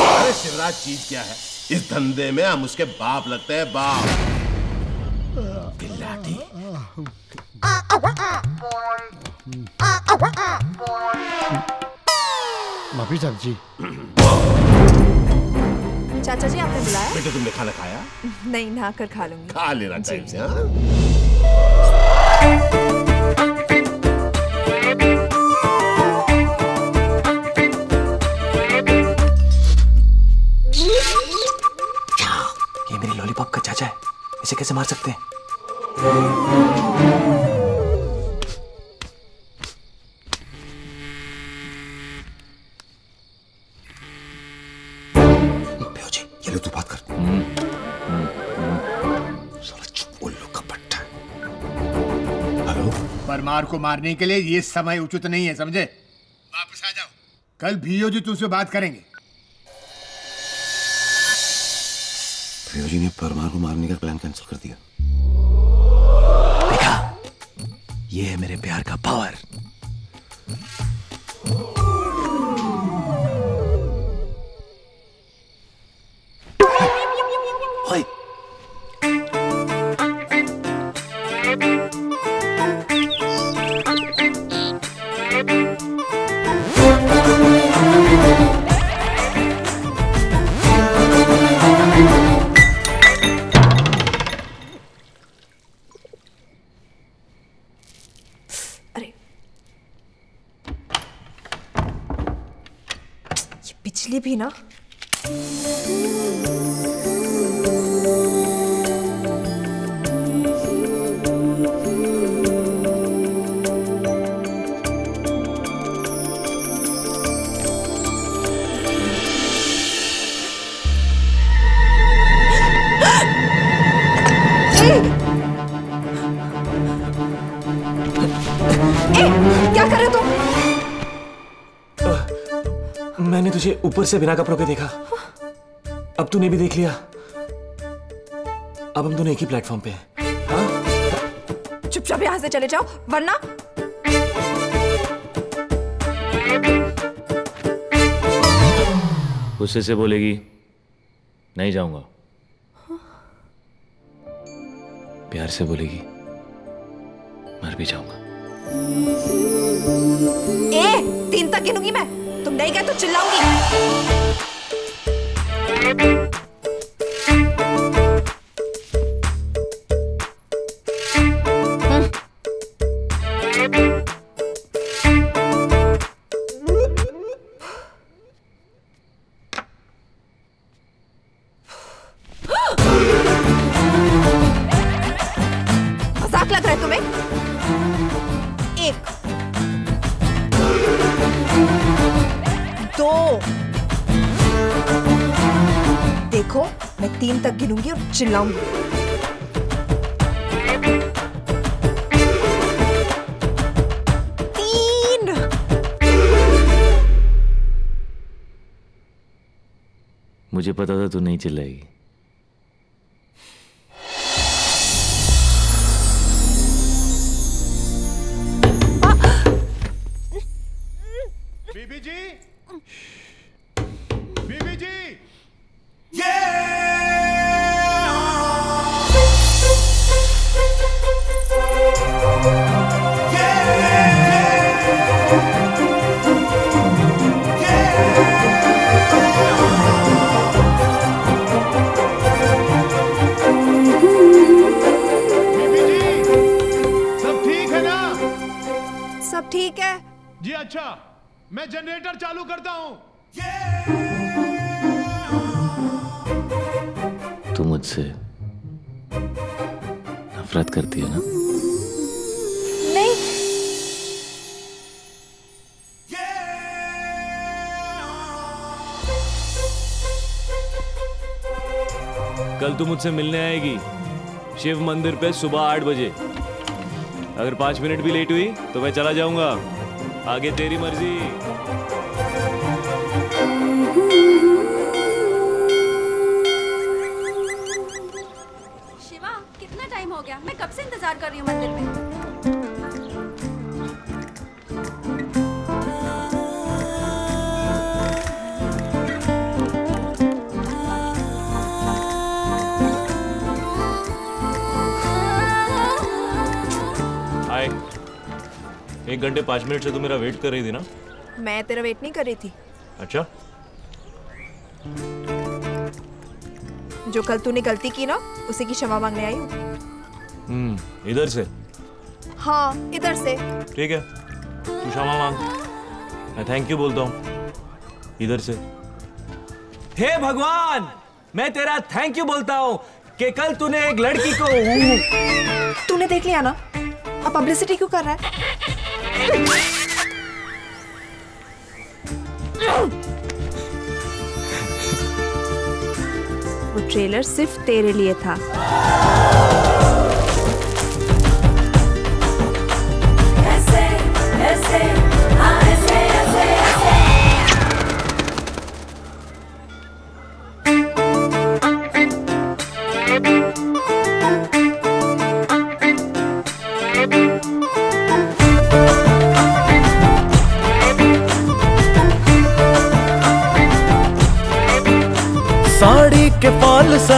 अरे शिवराज चीज क्या है, इस धंधे में हम उसके बाप लगते हैं, बाप। बिल्लाटी माफी साहब जी। चाचा जी आपने बुलाया? बेटा तुमने खाना खाया? नहीं, नहा कर खा लूंगी। खा लेना टाइम से। हाँ लॉलीपॉप का चाचा है, इसे कैसे मार सकते हैं? भीयोजी ये लो तू बात कर। चुप उल्लू का पट्टा। हेलो, परमार को मारने के लिए ये समय उचित नहीं है, समझे? वापस आ जाओ। कल भियोजी तुमसे बात करेंगे। भियोजी ने परमार को मारने का प्लान कैंसिल कर दिया। देखा, ये है मेरे प्यार का पावर। भी ना तुझे ऊपर से बिना कपड़ों के देखा, अब तूने भी देख लिया, अब हम दोनों एक ही प्लेटफॉर्म पे हैं। चुपचाप यहां से चले जाओ वरना गुस्से से बोलेगी नहीं जाऊंगा, प्यार से बोलेगी मर भी जाऊंगा। ए, तीन तक गिनूंगी मैं, तुम नहीं गए तो चिल्लाऊंगी। मजाक लग रहा है तुम्हें? एक, दो, देखो मैं तीन तक गिनूंगी और चिल्लाऊंगी। तीन। मुझे पता था तू नहीं चिल्लाएगी। नफरत करती है ना? नहीं। कल तू मुझसे मिलने आएगी शिव मंदिर पे सुबह आठ बजे। अगर पांच मिनट भी लेट हुई तो मैं चला जाऊंगा, आगे तेरी मर्जी। कर रही हूं मंदिर में। हाय, एक घंटे पांच मिनट से तू मेरा वेट कर रही थी ना? मैं तेरा वेट नहीं कर रही थी। अच्छा, जो कल तूने गलती की ना, उसी की क्षमा मांगने आई हूं। हम्म, इधर से? हाँ, इधर से। ठीक है, तू क्षमा मांग, मैं थैंक यू बोलता हूँ। इधर से। हे भगवान, मैं तेरा थैंक यू बोलता हूँ कि कल तूने एक लड़की को। तूने देख लिया ना, अब पब्लिसिटी क्यों कर रहा है? वो ट्रेलर सिर्फ तेरे लिए था। ऐसे, ऐसे, हाँ ऐसे, ऐसे, ऐसे। साड़ी के फॉल सा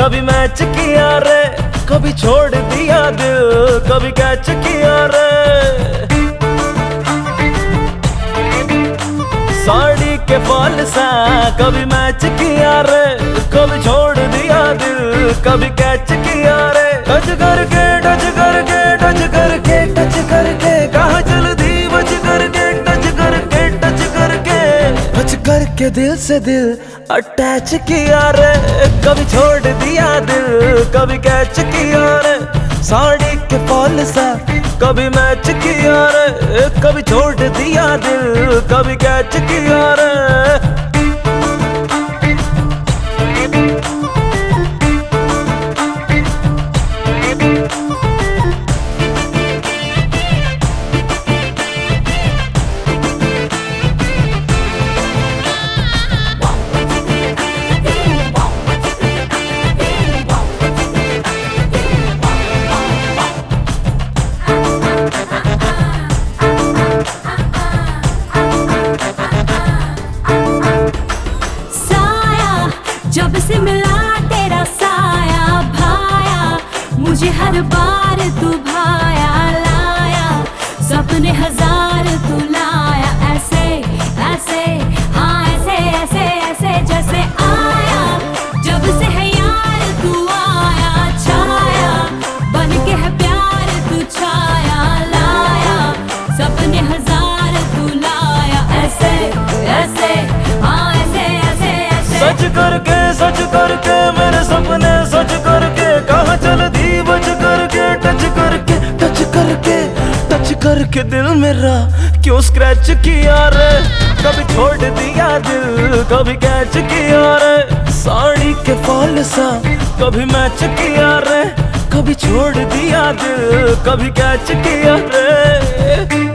कभी मैच किया रे, कभी छोड़ दिया दिल, कभी कैच किया रे। साड़ी के फॉल सा कभी मैच किया रे, कभी छोड़ दिया दिल, कभी कैच किया रे। टच करके टच करके टच करके टच करके कहाँ चल दी बच करके टच करके टच करके टच करके दिल से दिल अटैच किया रे, कभी छोड़ दिया दिल, कभी कैच किया रे। साड़ी के फॉल सा कभी मैच किया रे, कभी छोड़ दिया दिल, कभी कैच किया रे। के दिल मेरा क्यों स्क्रैच किया रे, कभी छोड़ दिया दिल, कभी कैच किया रे। साड़ी के फॉल सा कभी मैच किया रे, कभी छोड़ दिया दिल, कभी कैच किया रे।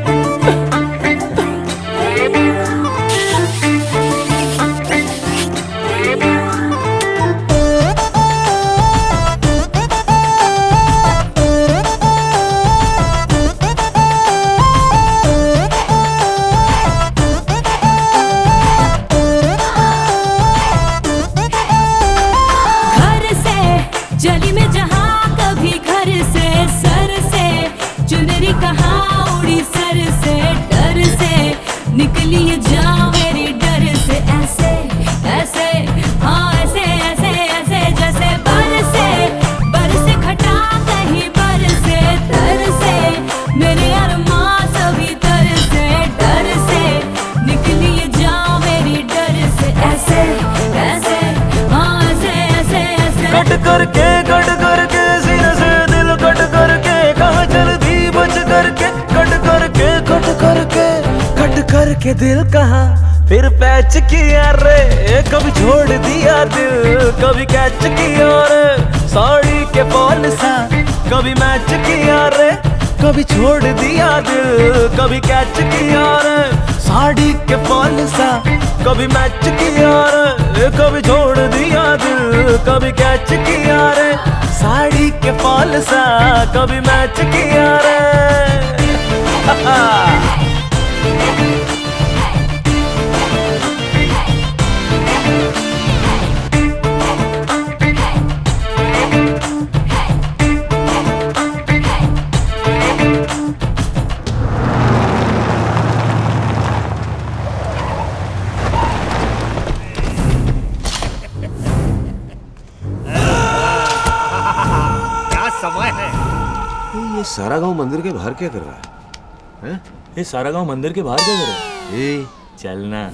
के दिल कहाँ फिर पैच किया रे, कभी छोड़ दिया दिल, कभी कैच किया रे। साड़ी के फॉल सा कभी मैच किया रे, कभी छोड़ दिया दिल, कभी कैच किया रे। साड़ी के फॉल सा कभी मैच किया रे, कभी छोड़ दिया दिल, कभी कैच किया रे। साड़ी के फॉल सा कभी मैच किया रे। सारा गांव मंदिर के बाहर क्या कर रहा है? ये सारा गांव मंदिर के बाहर क्या कर रहा है? ए, चलना।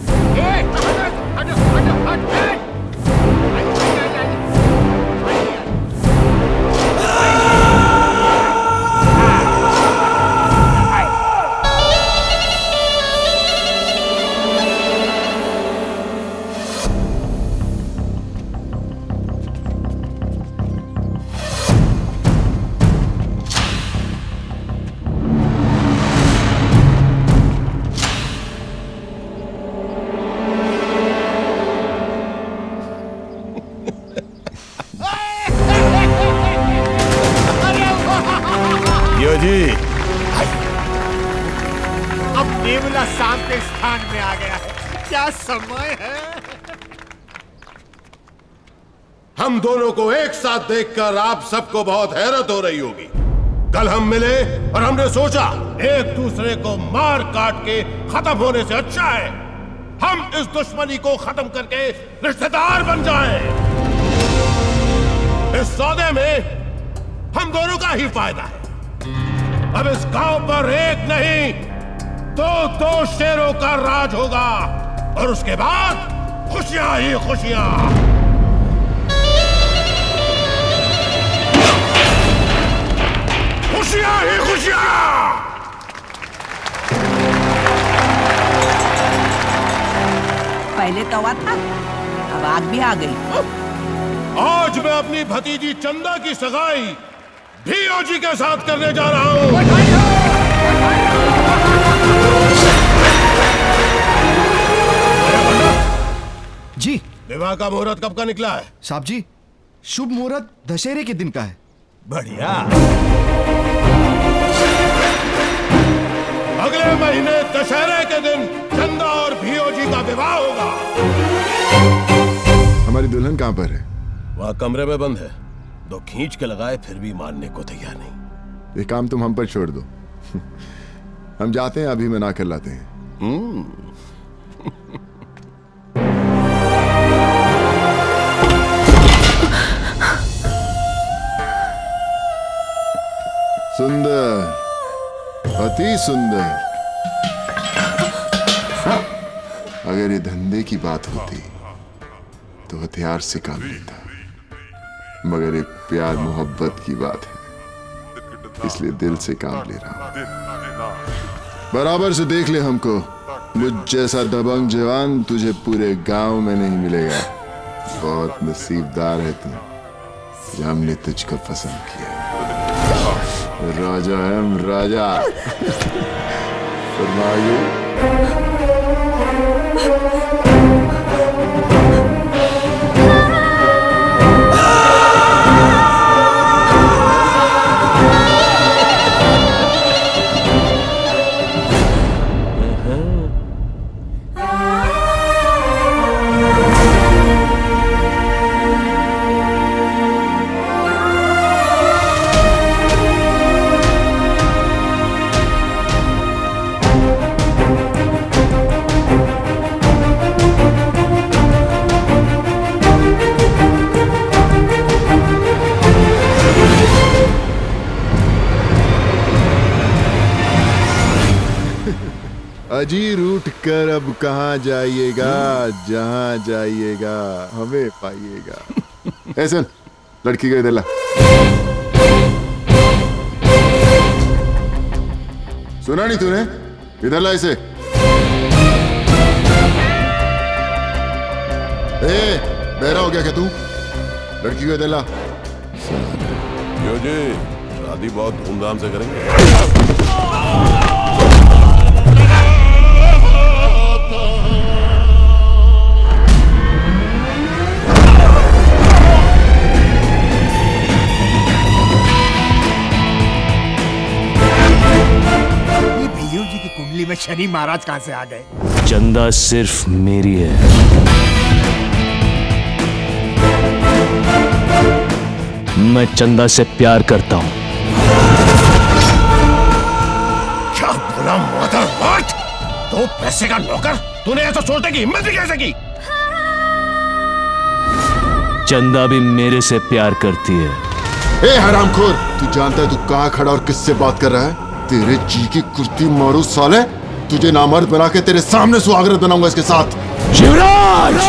हम दोनों को एक साथ देखकर आप सबको बहुत हैरत हो रही होगी। कल हम मिले और हमने सोचा एक दूसरे को मार काट के खत्म होने से अच्छा है हम इस दुश्मनी को खत्म करके रिश्तेदार बन जाएं। इस सौदे में हम दोनों का ही फायदा है। अब इस गांव पर एक नहीं दो दो शेरों का राज होगा और उसके बाद खुशियां ही खुशियां। खुशियां ही खुशियां। पहले तवा था, अब आग भी आ गई। आज मैं अपनी भतीजी चंदा की सगाई भियोजी के साथ करने जा रहा हूँ। जी, विवाह का मुहूर्त कब का निकला है? साहब जी, शुभ मुहूर्त दशहरे के दिन का है। बढ़िया। अगले महीने दशहरे के दिन चंदा और भियोजी का विवाह होगा। हमारी दुल्हन कहाँ पर है? वह कमरे में बंद है। दो खींच के लगाए फिर भी मानने को तैयार नहीं। ये काम तुम हम पर छोड़ दो। हम जाते हैं, अभी मना कर लाते हैं। सुंदर, अति सुंदर। अगर ये धंधे की बात होती तो हथियार से काम लेता, मगर ये प्यार मोहब्बत की बात है, इसलिए दिल से काम ले रहा हूं। बराबर से देख ले हमको। मुझ जैसा दबंग जवान तुझे पूरे गांव में नहीं मिलेगा। बहुत नसीबदार है तू, हमने तुझको पसंद किया। राजा हम राजा। फरमाइयो। अजी रूठ कर अब कहाँ जाइएगा, जहाँ जाइएगा हमें पाइएगा। ऐसा लड़की का दिला। सुना नहीं तूने? इधर ला इसे। ए, बहरा हो गया क्या तू? लड़की को दिला। योजी, शादी बहुत धूमधाम से करेंगे। कुंडली में शनि महाराज कहां से आ गए? चंदा सिर्फ मेरी है। मैं चंदा से प्यार करता हूं। क्या बुरा मदर वाट! दो पैसे का नौकर, तूने ऐसा सोचने की हिम्मत भी कैसे की? चंदा भी मेरे से प्यार करती है। ए हरामखोर, तू जानता है तू कहां खड़ा और किससे बात कर रहा है? तेरे जी की कुर्ती मारू साले, तुझे नामर्द बना के तेरे सामने सुहागरत बनाऊंगा इसके साथ। शिवराज!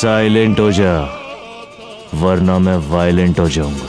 साइलेंट हो जा, वरना मैं वायलेंट हो जाऊंगा।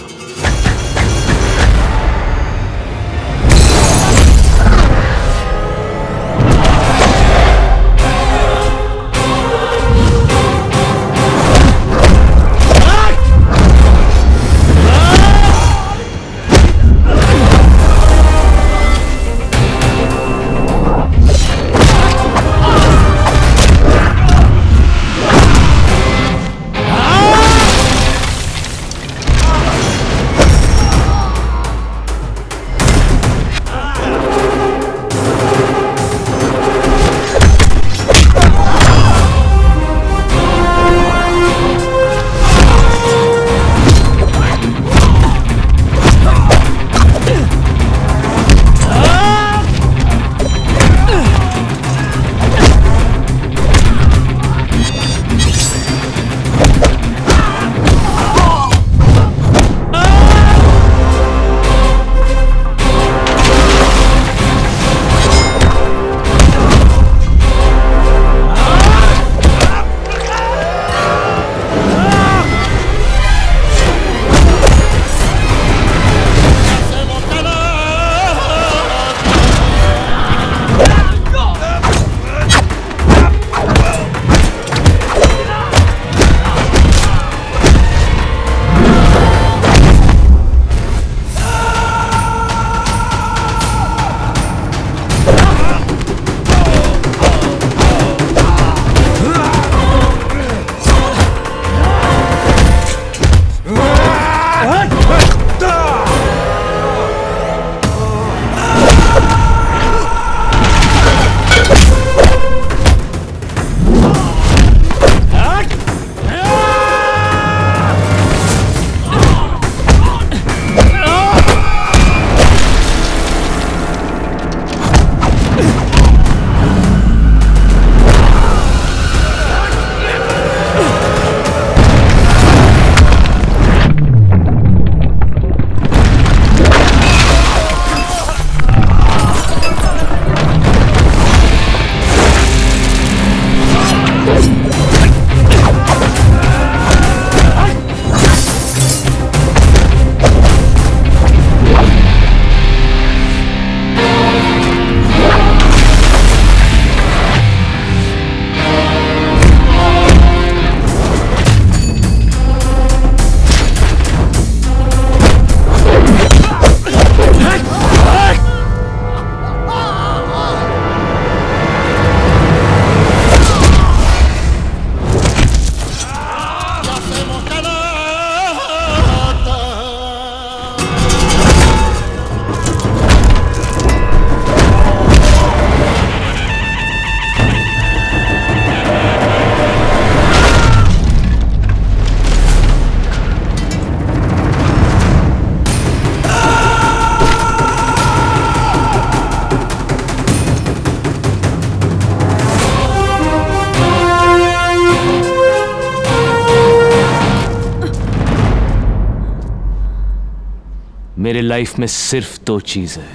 मेरे लाइफ में सिर्फ दो चीज है,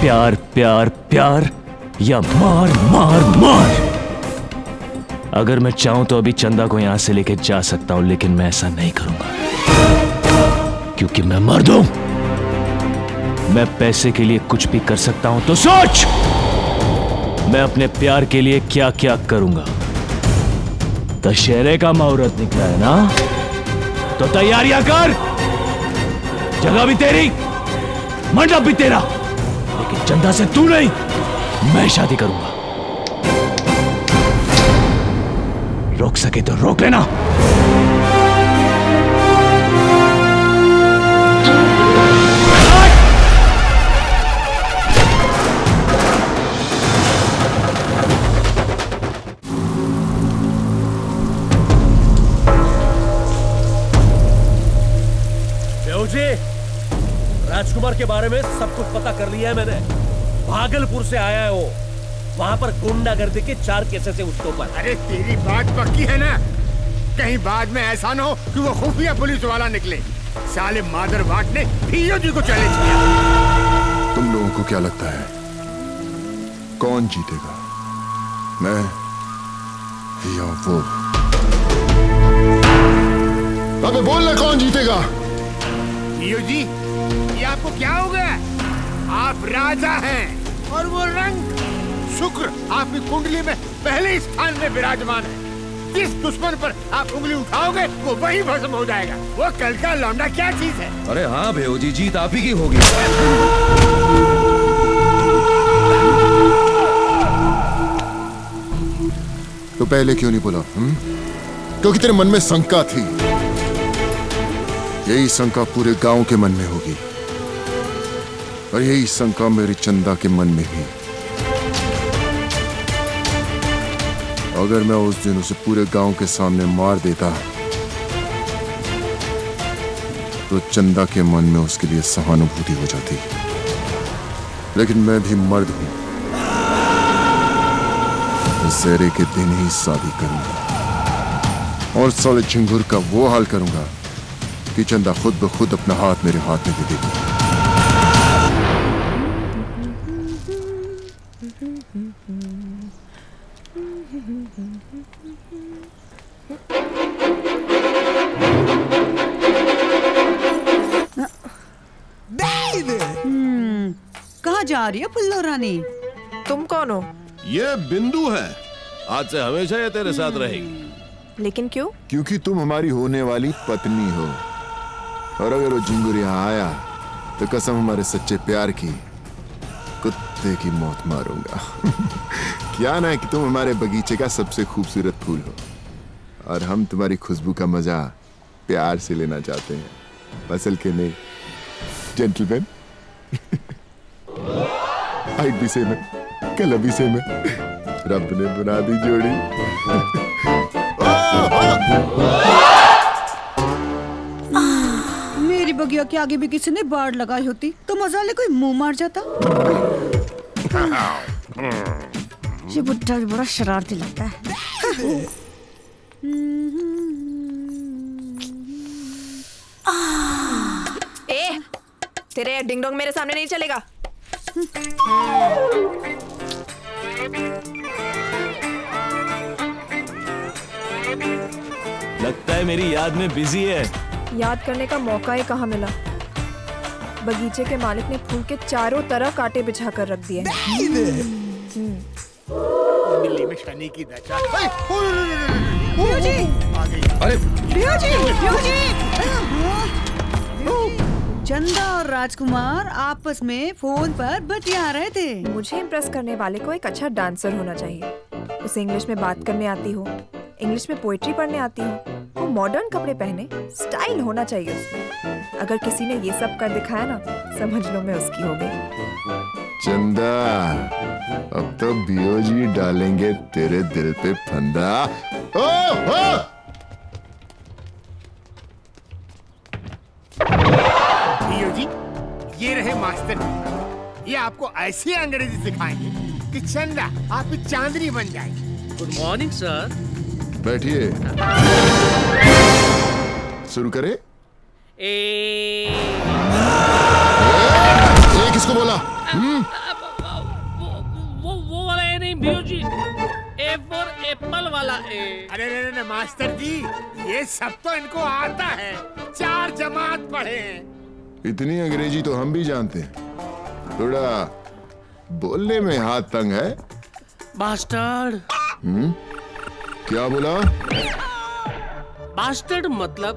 प्यार प्यार प्यार या मार मार मार। अगर मैं चाहूं तो अभी चंदा को यहां से लेके जा सकता हूं, लेकिन मैं ऐसा नहीं करूंगा क्योंकि मैं मर्द हूं। मैं पैसे के लिए कुछ भी कर सकता हूं, तो सोच मैं अपने प्यार के लिए क्या क्या करूंगा। दशहरे का मुहूर्त निकला है ना, तो तैयारियां कर। जगह भी तेरी, मंडप भी तेरा, लेकिन चंदा से तू नहीं। मैं शादी करूंगा, रोक सके तो रोक लेना। राजकुमार के बारे में सब कुछ पता कर लिया है मैंने। भागलपुर से आया है वो, वहाँ पर गुंडागर्दी के चार केसेस हैं उसके ऊपर। अरे तेरी बात पक्की है ना, कहीं बाद में ऐसा न हो कि वो खुफिया पुलिस वाला निकले। साले मादरवाट ने भीयोजी को चैलेंज किया। तुम लोगों को क्या लगता है कौन जीतेगा, मैं या वो? अबे बोल ना कौन जीतेगा। भीयोजी ये आपको क्या हो गया? आप राजा हैं और वो रंग शुक्र आपकी कुंडली में पहले स्थान में विराजमान है। जिस दुश्मन पर आप उंगली उठाओगे वो वही भस्म हो जाएगा। वो कल का लौंडा क्या चीज है? अरे हाँ भैयोजी, जीत आप ही की होगी। तो पहले क्यों नहीं बोला? क्योंकि तेरे मन में शंका थी। यही शंका पूरे गांव के मन में होगी और यही शंका मेरी चंदा के मन में भी। अगर मैं उस दिन उसे पूरे गांव के सामने मार देता तो चंदा के मन में उसके लिए सहानुभूति हो जाती। लेकिन मैं भी मर्द हूं, दशहरे के दिन ही शादी करूंगा और साले झिंगुर का वो हाल करूंगा कि चंदा खुद ब खुद अपना हाथ मेरे हाथ में दे देगी। जा रही है फुल्लो रानी। तुम कौन हो? ये बिंदु है, आज से हमेशा ये तेरे साथ रहेगी। लेकिन क्यों? क्योंकि तुम हमारी होने वाली पत्नी हो और अगर वो झिंगुर यहाँ आया तो कसम हमारे सच्चे प्यार की कुत्ते की मौत मारूंगा। क्या ना है कि तुम हमारे बगीचे का सबसे खूबसूरत फूल हो और हम तुम्हारी खुशबू का मजा प्यार से लेना चाहते हैं, फसल के नहीं जेंटलमैन। आई भी सेम है, कल अभी सेम है, रब ने बना दी जोड़ी। मेरी बगिया के आगे भी किसी ने बाढ़ लगाई होती तो मजा ले कोई मुंह मार जाता। ये बुढ़ा भी बड़ा शरारती लगता है। ए, तेरे डिंग डोंग मेरे सामने नहीं चलेगा। लगता है मेरी याद में बिजी है। याद करने का मौका ही कहाँ मिला। बगीचे के मालिक ने फूल के चारों तरफ कांटे बिछा कर रख दिए। बिल्ली में शनि की दशा। अरे भियोजी, भियोजी। चंदा और राजकुमार आपस में फोन पर बतिया रहे थे। मुझे इम्प्रेस करने वाले को एक अच्छा डांसर होना चाहिए। उसे इंग्लिश में बात करने आती हो, इंग्लिश में पोएट्री पढ़ने आती हो, वो मॉडर्न कपड़े पहने, स्टाइल होना चाहिए उसमें। अगर किसी ने ये सब कर दिखाया ना, समझ लो मैं उसकी हो गई। चंदा, अब तो भियोजी डालेंगे तेरे दिल पे फंदा। ओ, ओ! ये रहे मास्टर, ये आपको ऐसी अंग्रेजी सिखाएंगे कि चंदा आप चांदनी बन जाएगी। Good morning sir. बैठिए। शुरू करें? ए... ए, किसको बोला? हम्म? वो वो वो वाला ए नहीं भियोजी। ए फॉर एप्पल वाला ए। अरे रे रे मास्टर जी, ये सब तो इनको आता है, चार जमात पढ़े हैं। इतनी अंग्रेजी तो हम भी जानते हैं, थोड़ा बोलने में हाथ तंग है। बास्टर्ड। हम्म? क्या बोला? बास्टर्ड मतलब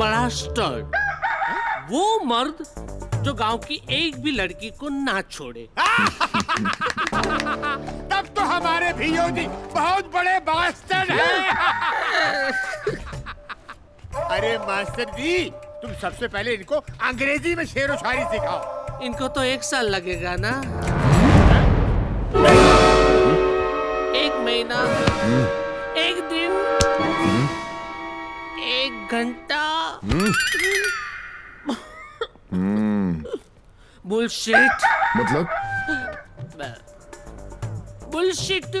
बड़ा स्टर्ड, वो मर्द जो गांव की एक भी लड़की को ना छोड़े। तब तो हमारे भियोजी बहुत बड़े बास्टर्ड हैं। अरे मास्टर जी, तुम सबसे पहले इनको अंग्रेजी में शेर व शायरी सिखाओ। इनको तो एक साल लगेगा ना, एक महीना, एक दिन, एक घंटा। बुलशिट मतलब? बुलशिट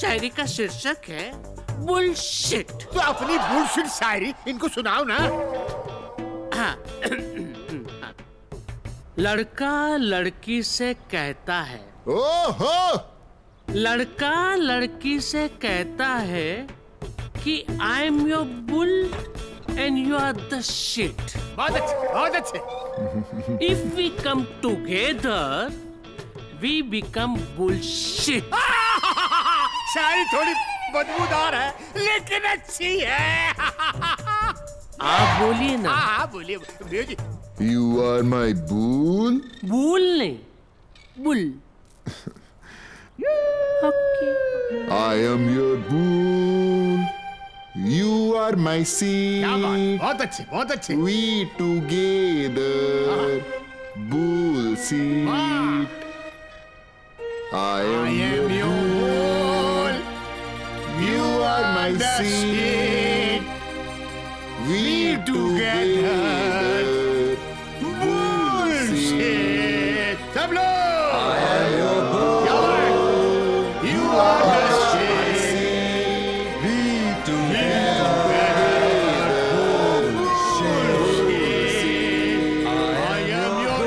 शायरी का शीर्षक है। बुलशिट। तो अपनी बुलशिट शायरी इनको सुनाओ ना। हाँ। लड़का लड़की से कहता है, ओहो। लड़का लड़की से कहता है कि I am your bull and you are the shit. बहुत अच्छे, बहुत अच्छे। If we come together we become bullshit. शायरी थोड़ी बदबूदार है लेकिन अच्छी है। आप बोलिए ना। हाँ बोलिए भियोजी। You are my bull। Bull नहीं, bull। Okay. I am your bull, you are my seed। बहुत अच्छे, बहुत अच्छे। We together, bull seed। I am your bull, you are my seed। We together, bullshit। सब लोग। I am your bull, you are my shit। We together, bullshit। I am your bull।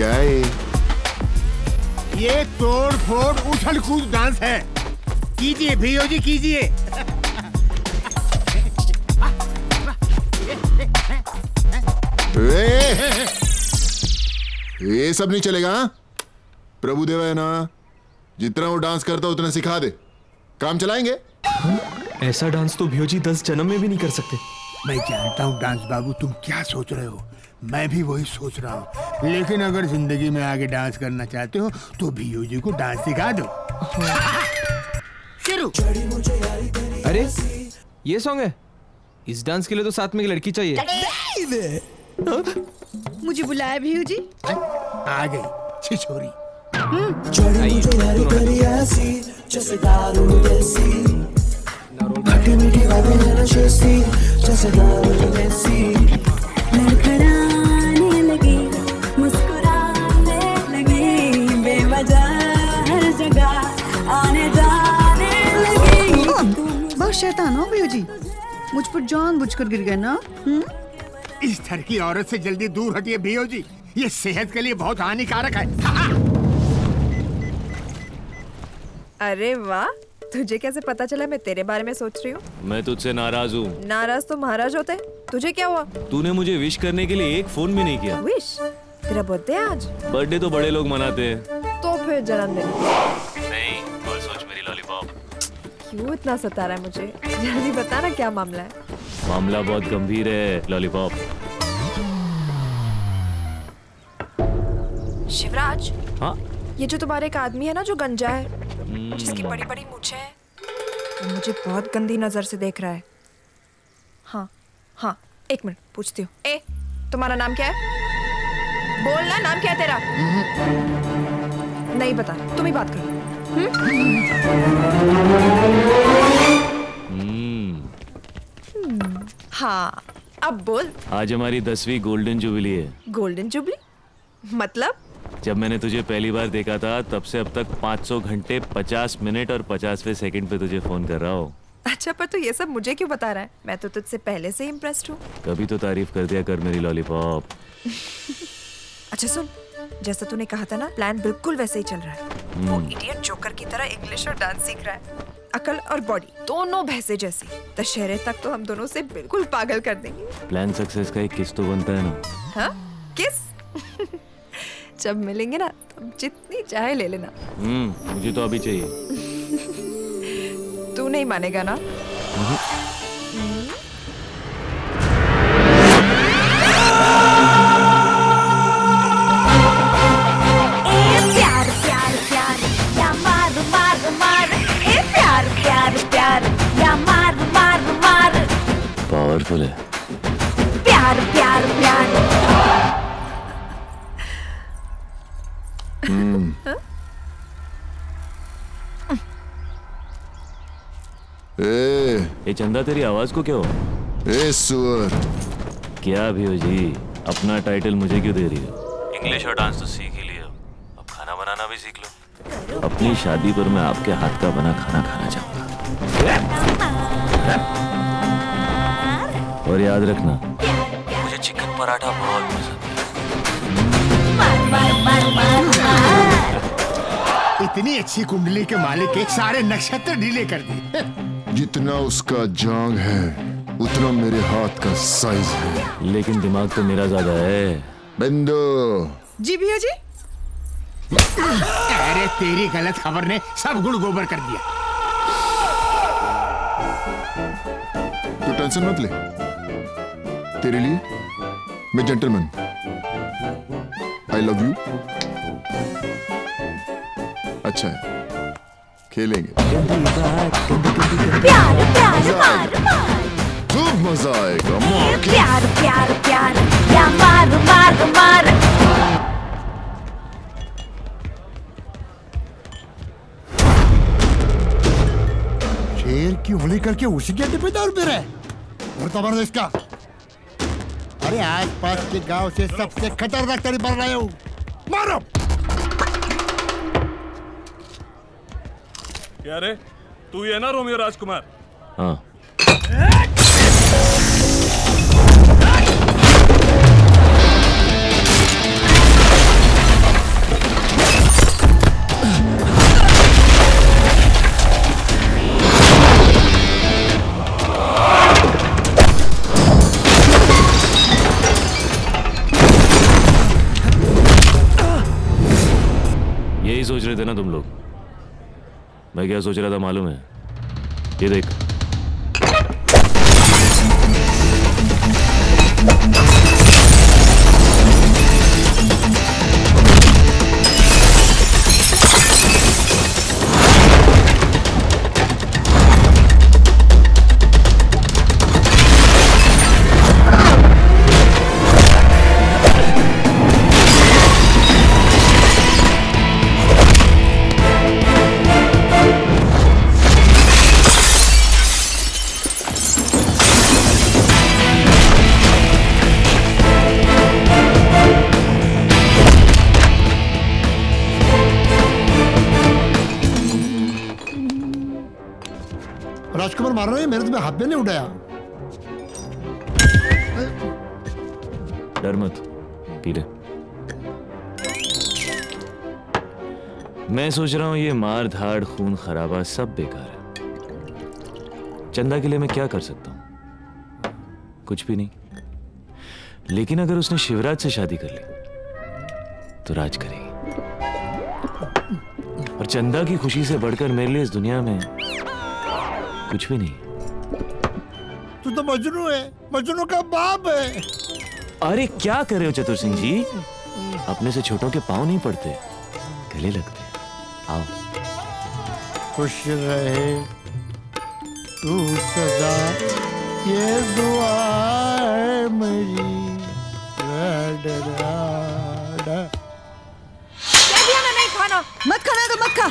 क्या है ये? तोड़ फोड़ उछल कूद डांस है। कीजिए भियोजी, कीजिए। ये सब नहीं चलेगा। प्रभु देवा है ना, जितना वो डांस करता उतना सिखा दे, काम चलाएंगे। हा? ऐसा डांस तो भियोजी दस जन्म में भी नहीं कर सकते। मैं जानता हूँ डांस बाबू, तुम क्या सोच रहे हो, मैं भी वही सोच रहा हूँ। लेकिन अगर जिंदगी में आगे डांस करना चाहते हो तो भियोजी को डांस सिखा दो। शुरू। अरे ये सॉन्ग है, इस डांस के लिए तो साथ में एक लड़की चाहिए। मुझे बुलाया भियोजी। आ गई छिछोरी। बहुत शैतान हो भियोजी, मुझ पर जानबूझकर गिर गए ना? हुँ? इस घर की औरत से जल्दी दूर हटिए भियोजी, ये सेहत के लिए बहुत हानिकारक है। हाँ। अरे वाह, तुझे कैसे पता चला मैं तेरे बारे में सोच रही हूँ? मैं तुझसे नाराज हूँ। नाराज तो महाराज होते, तुझे क्या हुआ? तूने मुझे विश करने के लिए एक फोन भी नहीं किया। विश? तेरा बर्थडे आज? बर्थडे तो बड़े लोग मनाते हैं। तो फिर जन्मदिन? नहीं, और सोच मेरी लॉलीपॉप। क्यों इतना सता रहा है मुझे? जल्दी बता ना क्या मामला है। मामला बहुत गंभीर है लॉलीपॉप। शिवराज, हाँ? ये जो तुम्हारे एक आदमी है ना जो गंजा है, hmm. जिसकी बड़ी बड़ी मूछें हैं, वो मुझे बहुत गंदी नजर से देख रहा है। हाँ हाँ, एक मिनट पूछती हूँ। ए, तुम्हारा नाम क्या है? बोलना, नाम क्या है तेरा? hmm. नहीं बता, तुम ही बात करो। hmm? hmm. हाँ, अब बोल। आज हमारी दसवीं गोल्डन जुबली है। गोल्डन जुबली मतलब? जब मैंने तुझे पहली बार देखा था तब से अब तक पाँच सौ घंटे पचास मिनट और पचासवें सेकंड पे तुझे फोन कर रहा हूँ। अच्छा, पर तू ये सब मुझे क्यों बता रहा है? मैं तो तुझसे पहले से ही इम्प्रेस्ड हूँ। कभी तो तारीफ कर दिया कर मेरी लॉलीपॉप। अच्छा सुन, जैसा तूने कहा था ना, प्लान बिल्कुल वैसे ही चल रहा है। hmm. वो इडियट जोकर की तरह इंग्लिश और डांस सीख रहा है। अकल और बॉडी दोनों भैंसे जैसी। दशहरे तक तो हम दोनों से बिल्कुल पागल कर देंगे। प्लान सक्सेस का एक किस तो बनता है ना? किस? जब मिलेंगे ना तब जितनी चाहे ले लेना। हम्म, मुझे तो अभी चाहिए। तू नहीं मानेगा ना? प्यार प्यार प्यार या मार मार मार, हे प्यार प्यार प्यार या मार मार मार। पावरफुल है। प्यार प्यार प्यार। Hmm. ए, ए चंदा, तेरी आवाज को क्या हो? ए सुअर। क्या भियोजी, अपना टाइटल मुझे क्यों दे रही है? इंग्लिश और डांस तो सीख ही लिया, अब खाना बनाना भी सीख लो। अपनी शादी पर मैं आपके हाथ का बना खाना खाना चाहूंगा। और याद रखना, मुझे चिकन पराठा बहुत पसंद है। बार, बार, बार, बार। इतनी अच्छी कुंडली के मालिक के सारे नक्षत्र ढीले कर दिए। जितना उसका जांग है उतना मेरे हाथ का साइज है, लेकिन दिमाग तो मेरा ज्यादा है। बिंदू जी। भैया जी, अरे तेरी गलत खबर ने सब गुड़ गोबर कर दिया। तू टेंशन मत ले, तेरे लिए मैं जेंटलमैन। I love you. अच्छा है, खेलेंगे। प्यार प्यार मार मार, खूब मजा आएगा। प्यार प्यार प्यार या मार मार मार। शेर की होली करके उसी के पे दौड़ पे रहे और तबादला इसका। अरे आस पास के गांव से सबसे खतरनाक तेरी बन रहे हो। मारो। क्या रे, तू ही है ना रोमियो राजकुमार? हाँ। सोच रहे थे ना तुम लोग मैं क्या सोच रहा था मालूम है? ये देख, हाथ पे नहीं उठाया। डर मत, पी ले। मैं सोच रहा हूँ ये मार धाड़ खून खराबा सब बेकार है। चंदा के लिए मैं क्या कर सकता हूँ? कुछ भी नहीं। लेकिन अगर उसने शिवराज से शादी कर ली तो राज करेगी। और चंदा की खुशी से बढ़कर मेरे लिए इस दुनिया में कुछ भी नहीं। तू तो मजनू है, मजनू का बाप है। अरे क्या कर रहे हो चतुर सिंह जी? अपने से छोटों के पाँव नहीं पड़ते, गले लगते। आओ। खुश रहे तू सदा, ये दुआ है मेरी। क्या दिया ना? नहीं खाना, मत खाना तो मत खा।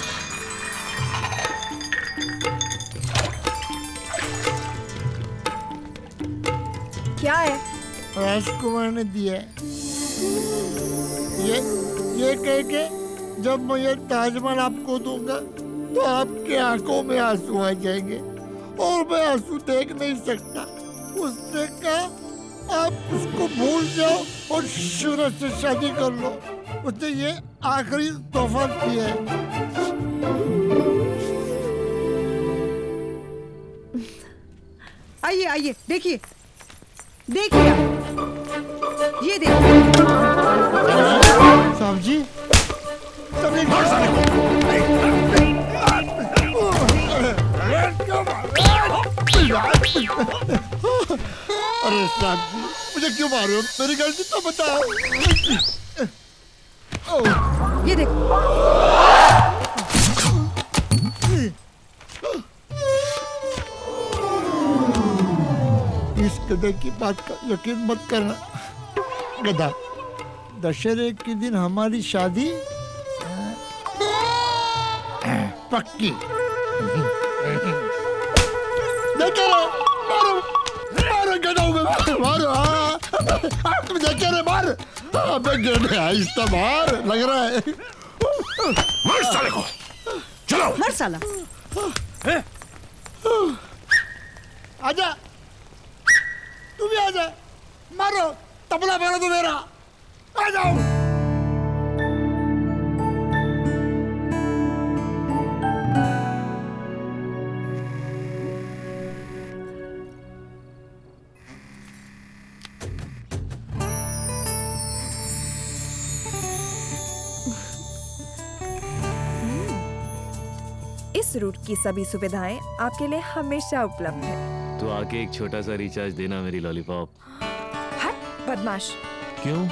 क्या है? राजकुमार ने दिया ये ये कह के जब मैं ये ताजमहल आपको दूंगा तो आपके आंखों में आंसू आ जाएंगे और मैं आंसू देख नहीं सकता। उसने कहा आप उसको भूल जाओ और शिवराज से शादी कर लो। उसने ये आखिरी तोहफा दिया है। आइए आइए, देखिए देखिए, ये देखिए। साहब जी तभी घर से निकलो। अरे साहब जी मुझे क्यों मार रहे हो? मेरी गलती तो बताओ। ये देखो। इस गधे की बात का यकीन मत करना। गधा, दशहरे के दिन हमारी शादी पक्की। देखो मारो मारो गधा में मारो। हाँ आप देखे रे मार। अबे गधे आहिस्ता मार, लग रहा है मार साले को। चलो मार साला। आजा तू भी आजा। मारो तबला मारो तो मेरा। आ जाओ। रूट की सभी सुविधाएं आपके लिए हमेशा उपलब्ध है। तो आके एक छोटा सा रिचार्ज देना मेरी लॉलीपॉप। हट बदमाश। क्यों?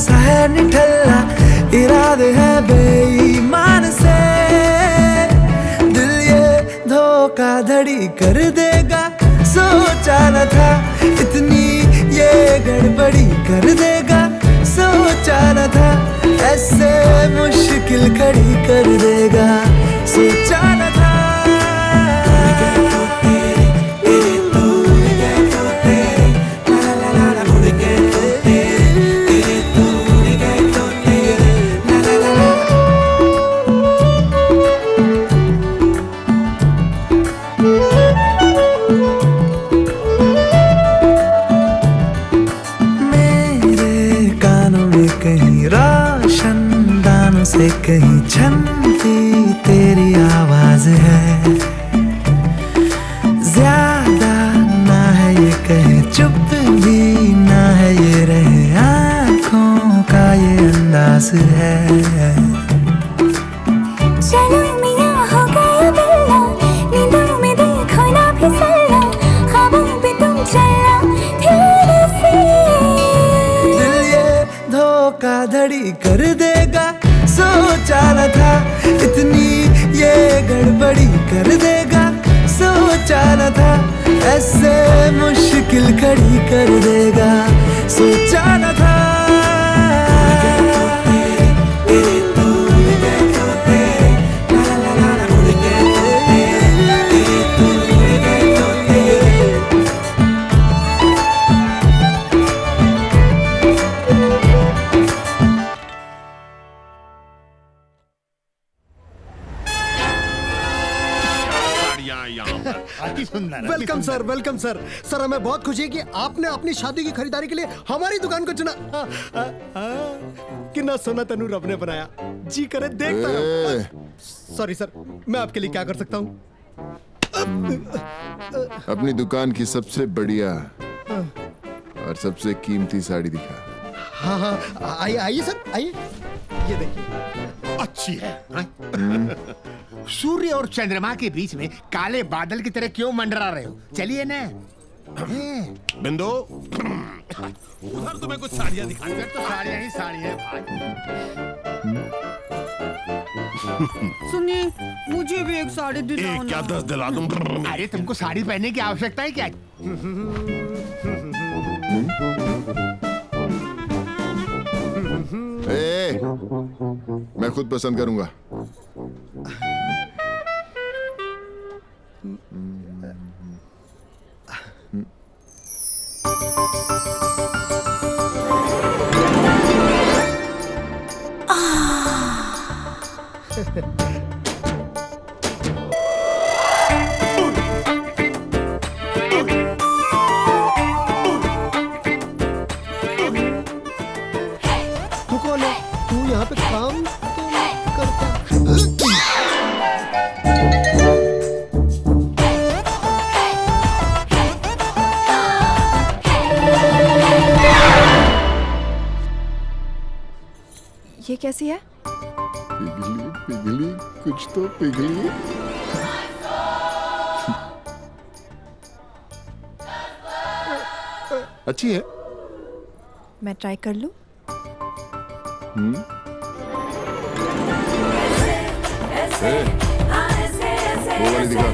I निठल्ला इरादे है बेईमान से, दिल ये धोखाधड़ी कर देगा, सोचा न था इतनी ये गड़बड़ी कर देगा, सोचा न था ऐसे मुश्किल खड़ी कर देगा, सोचा न था। कहीं छनती तेरी आवाज है, ज्यादा ना है ये कहे, चुप भी ना है ये रहे, आँखों का ये अंदाज है। चलो मियां हो गया बिल्ला, नींदों में देखो ना फिसलना, ख्वाबों पे तुम चलना धीरे से, दिल ये धोखाधड़ी कर देगा, सोचा न था इतनी ये गड़बड़ी कर देगा, सोचा न था ऐसे मुश्किल खड़ी कर देगा, सोचा न था। Welcome sir, welcome sir. Sir हमें बहुत खुशी है कि आपने अपनी शादी की खरीदारी के लिए हमारी दुकान को चुना। आ, आ, आ, कितना सोना तनूर आपने बनाया, जी करे देखता रहूं। सॉरी सर, मैं आपके लिए क्या कर सकता हूँ? अपनी दुकान की सबसे बढ़िया और सबसे कीमती साड़ी दिखा। हाँ हाँ आइए आइए सर आइए, ये देखिए अच्छी है। सूर्य और चंद्रमा के बीच में काले बादल की तरह क्यों मंडरा रहे हो? चलिए ना। बिंदु, उधर तुम्हें कुछ साड़ियाँ दिखानी है तो साड़ियाँ ही साड़ियाँ भाई। सुनिए, मुझे भी एक साड़ी दिलाओ ना। क्या दस दिला दूँ? अरे तुमको साड़ी पहनने की आवश्यकता है क्या? ए, मैं खुद पसंद करूंगा। ये कैसी है? पिघली पिघली कुछ तो पिघली। अच्छी है, मैं ट्राई कर लूं? हम्म। ए, वो वाली दिखा।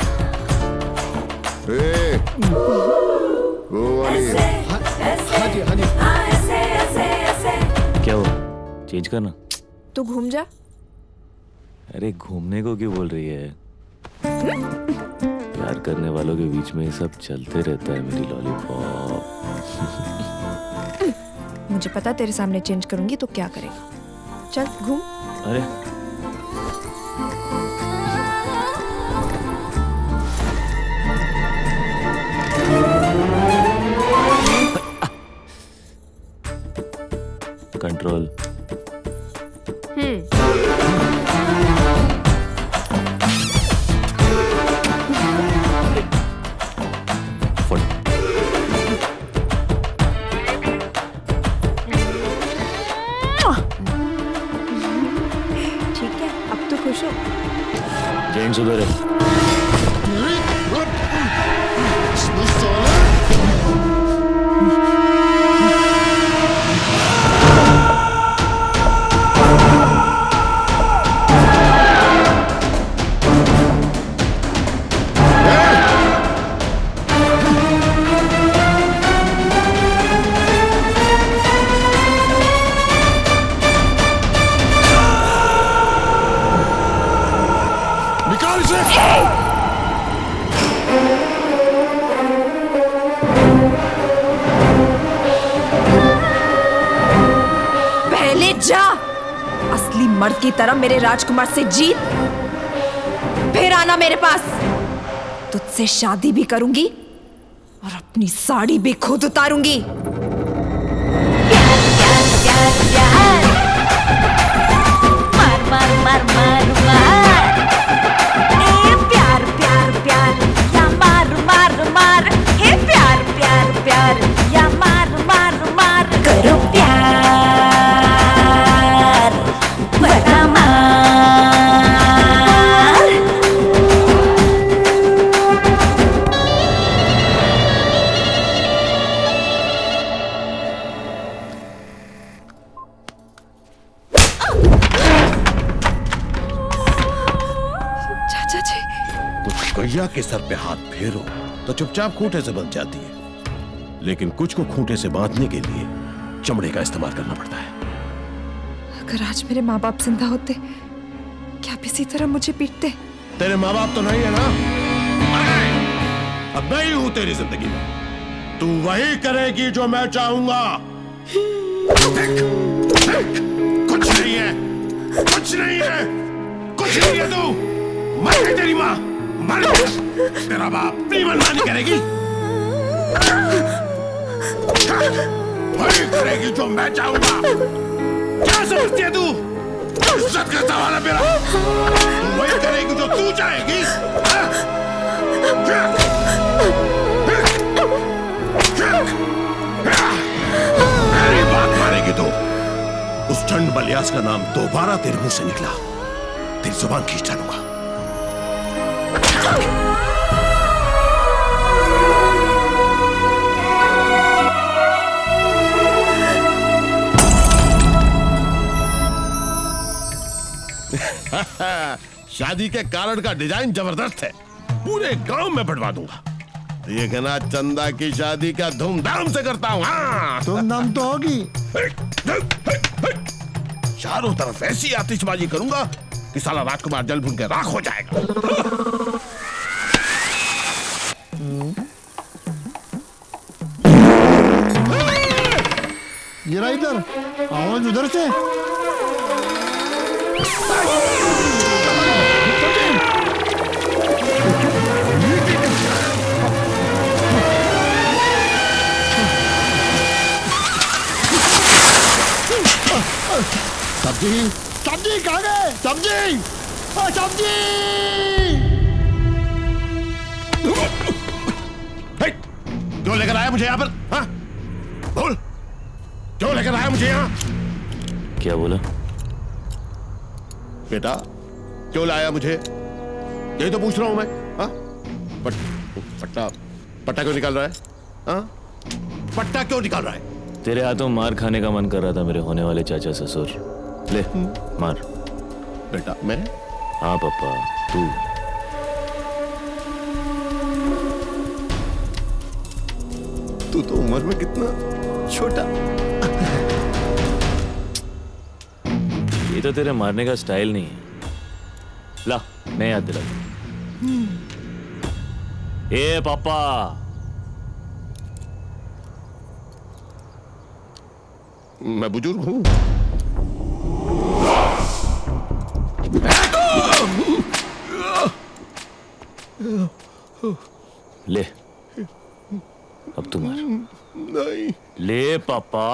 ए, वो वाली। हाँ जी हाँ जी। क्या हुआ? चेंज करना तो घूम जा। अरे घूमने को क्यों बोल रही है? प्यार करने वालों के बीच में सब चलते रहता है मेरी लॉलीपॉप। मुझे पता तेरे सामने चेंज करूंगी तो क्या करेगा, चल घूम। अरे कंट्रोल। मर्द की तरह मेरे राजकुमार से जीत, फिर आना मेरे पास। तुझसे शादी भी करूंगी और अपनी साड़ी भी खुद उतारूंगी। के सर पे हाथ फेरो तो चुपचाप खूंटे से बंध जाती है, लेकिन कुछ को खूंटे से बांधने के लिए चमड़े का इस्तेमाल करना पड़ता है। अगर आज मेरे माँ बाप जिंदा होते क्या इसी तरह मुझे पीटते? तेरे माँ बाप तो नहीं है ना? अब मैं ही हूँ तेरी जिंदगी में, तू वही करेगी जो मैं चाहूंगा। देख, देख, कुछ नहीं है, कुछ नहीं है, कुछ नहीं है, तू मर गई तेरी माँ, तेरा बाप नहीं मनमानी करेगी, वही करेगी जो मैं चाहूंगा। क्या समझती है तू? इज्जत का सवाल है मेरा, वही करेगी जो तू चाहेगी। मेरी बात मानेगी तो उस चंड बलियास का नाम दोबारा तेरे मुंह से निकला, तेरी जुबान खींच डालूंगा। शादी के कारण का डिजाइन जबरदस्त है, पूरे गांव में बंटवा दूंगा। ये कहना चंदा की शादी का धूमधाम से करता हूँ। हाँ। धूमधाम तो होगी। चारों तरफ ऐसी आतिशबाजी करूंगा कि साला राजकुमार जल भून के राख हो जाएगा। ये रहा इधर, आवाज उधर से। सब्जी सब्जी कहाँ गए? सब्जी सब्जी क्यों लेकर आया मुझे यहाँ पर? हाँ बोल, क्यों लेकर आया मुझे यहाँ? क्या बोला बेटा, क्यों लाया मुझे? यही तो पूछ रहा हूं मैं। हाँ पट, पट्टा पट्टा क्यों निकाल रहा है? हाँ पट्टा क्यों निकाल रहा है? तेरे हाथों मार खाने का मन कर रहा था मेरे होने वाले चाचा ससुर। ले मार बेटा। मैं? हाँ पापा तू। तू तो उम्र में कितना छोटा। ये तो तेरे मारने का स्टाइल नहीं है। ला मैं याद दिला दूं। ए पापा मैं बुजुर्ग हूं। ले अब तू मार। नहीं ले पापा।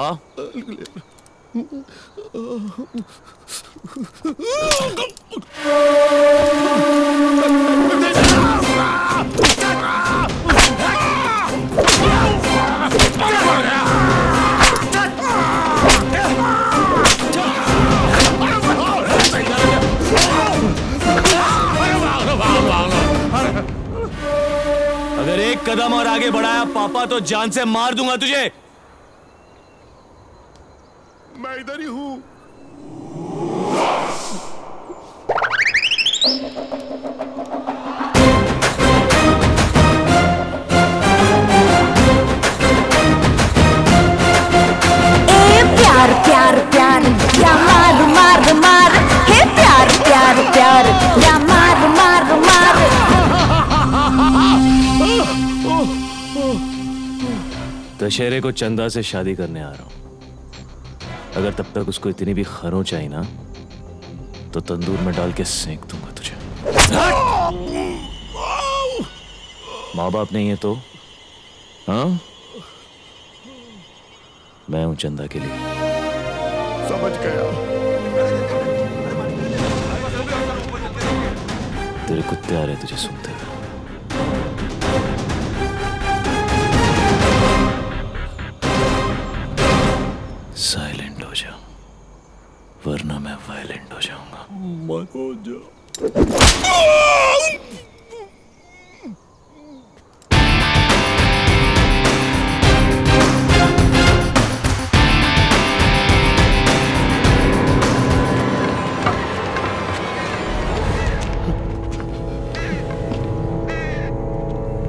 अगर एक कदम और आगे बढ़ाया पापा तो जान से मार दूंगा तुझे। मैं इधर ही हूं। ए प्यार प्यार प्यार या मार मार मार, हे प्यार प्यार प्यार या मार मार मार। दशहरे को चंदा से शादी करने आ रहा हूं। अगर तब तक उसको इतनी भी खरोंच आई ना तो तंदूर में डाल के सेंक दूंगा तुझे। माँ बाप नहीं है तो हाँ, मैं हूं चंदा के लिए। समझ गया। तेरे कुत्ते आ रहे तुझे सुनते थे। साइलेंट हो जा, वरना मैं वायलेंट हो जाऊंगा। मत हो जा।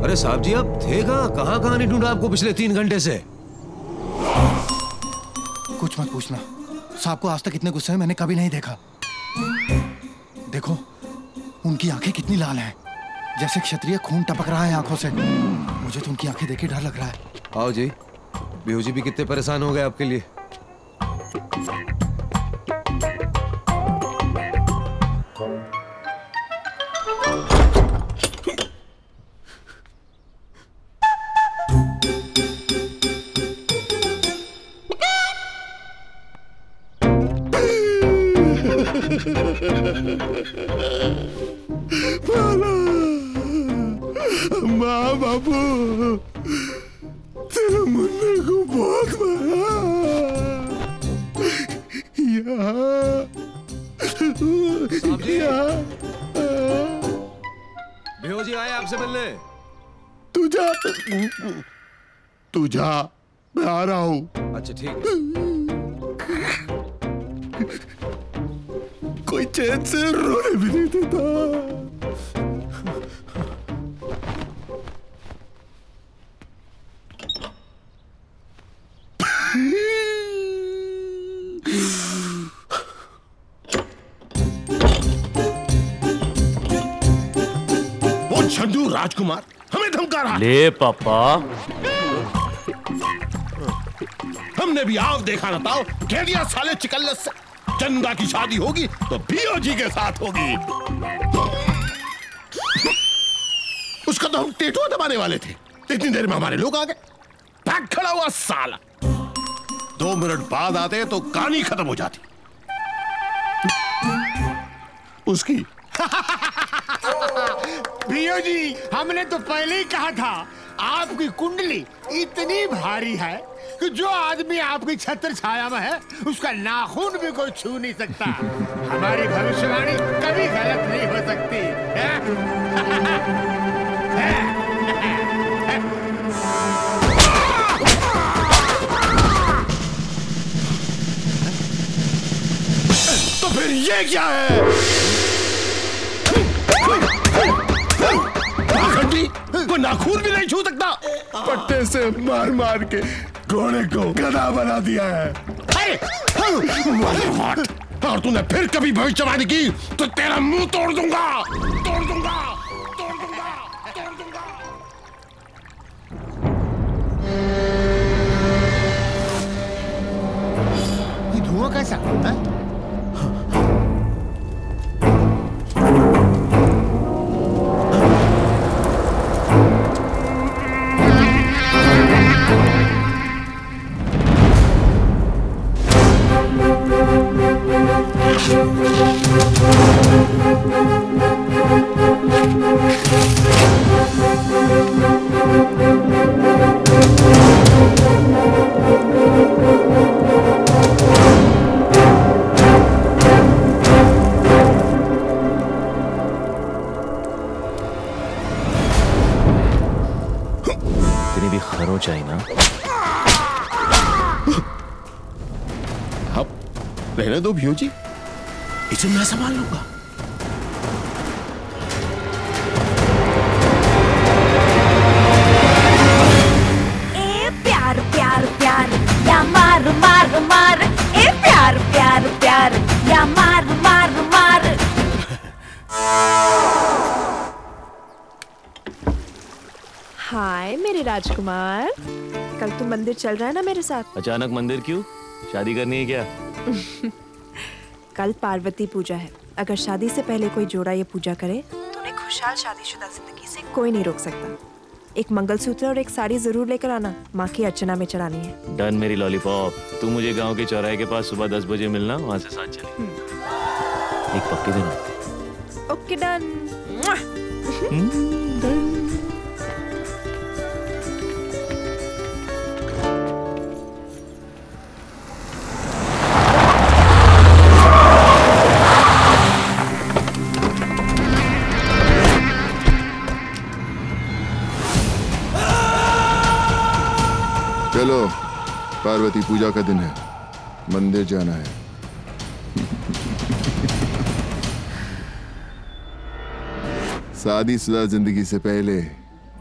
अरे साहब जी, आप थे कहाँ? कहाँ कहाँ नहीं ढूंढा आपको पिछले तीन घंटे से। कुछ मत पूछना साहब को, आज तक इतने गुस्से में मैंने कभी नहीं देखा। देखो उनकी आंखें कितनी लाल हैं, जैसे क्षत्रिय खून टपक रहा है आंखों से। मुझे तो उनकी आंखें देख के डर लग रहा है। आओ जी, भियोजी भी कितने परेशान हो गए आपके लिए। माँ बाबू, तेरे मुन्ने को बहुत मारा यार। भियोजी आए आपसे मिलने। तू जा, तू जा, मैं आ रहा हूँ। अच्छा ठीक है। कोई चैन से रोने भी नहीं देता। वो छंडू राजकुमार हमें धमका रहा। ले पापा, हमने भी आप देखा ना ताओ, कह दिया साले चिकल्लस से। चंदा की शादी होगी तो भियोजी के साथ होगी। उसका तो हम टेटुआ दबाने वाले थे, इतनी देर में हमारे लोग आ गए। पैक खड़ा हुआ साला, दो मिनट बाद आते तो कहानी खत्म हो जाती उसकी। भियोजी, हमने तो पहले ही कहा था आपकी कुंडली इतनी भारी है कि जो आदमी आपकी छत्र छाया में है उसका नाखून भी कोई छू नहीं सकता। हमारी भविष्यवाणी कभी गलत नहीं हो सकती। तो फिर ये क्या है? कोई नाखून भी नहीं छू सकता। पट्टे से मार मार के घोड़े को गधा बना दिया है। और तूने फिर कभी भविष्यवाणी की तो तेरा मुंह तोड़ दूंगा, तोड़ दूंगा, तोड़ दूंगा, तोड़ दूंगा। ये धुआं कैसा है? दो भियोजी, इसे मैं संभाल लूंगा। ए प्यार प्यार प्यार या मार मार मार, ए प्यार प्यार प्यार या मार मार मार। हाय मेरे राजकुमार, कल तुम मंदिर चल रहा है ना मेरे साथ? अचानक मंदिर क्यों? शादी करनी है क्या? कल पार्वती पूजा है, अगर शादी से पहले कोई जोड़ा ये पूजा करे तो उन्हें खुशहाल शादीशुदा जिंदगी से कोई नहीं रोक सकता। एक मंगलसूत्र और एक साड़ी जरूर लेकर आना, माँ की अर्चना में चढ़ानी है। डन मेरी लॉलीपॉप। तू मुझे गांव के चौराहे के पास सुबह दस बजे मिलना, वहाँ से साथ चलें। एक पक्की दिन। Okay done. डन। चलो, पार्वती पूजा का दिन है, मंदिर जाना है। शादीशुदा जिंदगी से पहले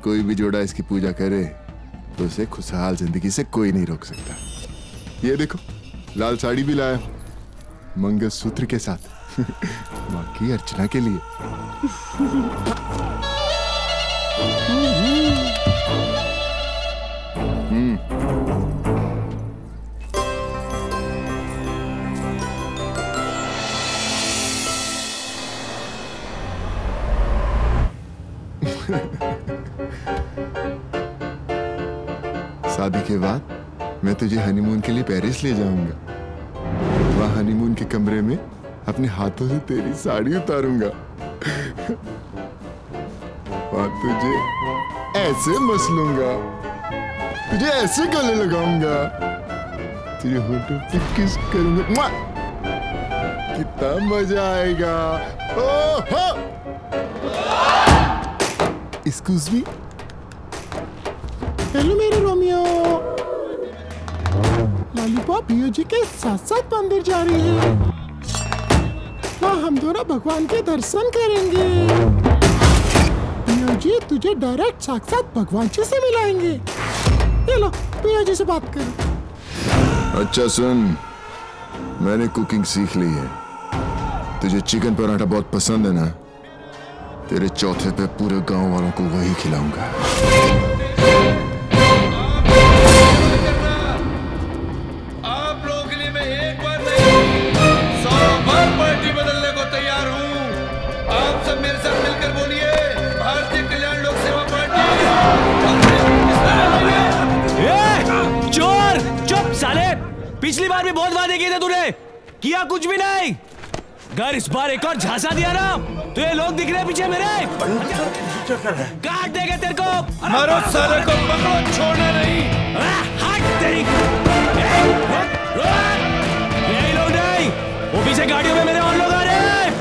कोई भी जोड़ा इसकी पूजा करे तो उसे खुशहाल जिंदगी से कोई नहीं रोक सकता। ये देखो, लाल साड़ी भी लाया, मंगलसूत्र के साथ, माँ की अर्चना के लिए। शादी के बाद मैं तुझे हनीमून के लिए पेरिस ले जाऊंगा। वहाँ हनीमून के कमरे में अपने हाथों से तेरी साड़ी उतारूंगा और तुझे ऐसे मसलूंगा, तुझे ऐसे गले लगाऊंगा, तुझे होठों पे किस करूंगा। कितना मजा आएगा। ओहो! Excuse me? हेलो मेरे रोमियो, लॉलीपॉप भियोजी के साथ साथ मंदिर जा रही है, वहाँ हम दोनों भगवान के दर्शन करेंगे। भियोजी तुझे डायरेक्ट साक्षात भगवान जी से मिलाएंगे। ये लो, भियोजी से बात करो। अच्छा सुन, मैंने कुकिंग सीख ली है, तुझे चिकन पराठा बहुत पसंद है ना? तेरे चौथे पे पूरे गांव वालों को वही खिलाऊंगा। आप लोगों के लिए मैं एक बार नहीं, सौ बार पार्टी बदलने को तैयार हूँ। आप सब मेरे साथ मिलकर बोलिए, भारतीय कल्याण लोक सेवा पार्टी। ए, चोर, चुप साले। पिछली बार भी बहुत वादे किए थे तूने, किया कुछ भी नहीं। अगर इस बार एक और झांसा दिया ना तो ये लोग दिख रहे पीछे मेरे, काट देंगे तेरे को। मारो सारे को, पकड़ो, छोड़ना नहीं। हट तेरी। यही लोग नहीं, वो पीछे गाड़ियों में मेरे और लोग आ रहे हैं,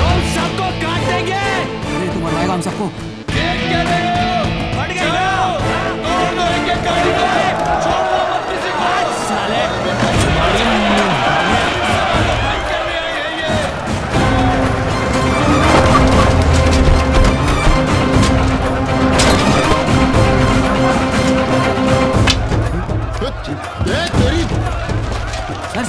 तुम सबको काट देंगे। तू मरवाएगा हम सबको। हट गए साले।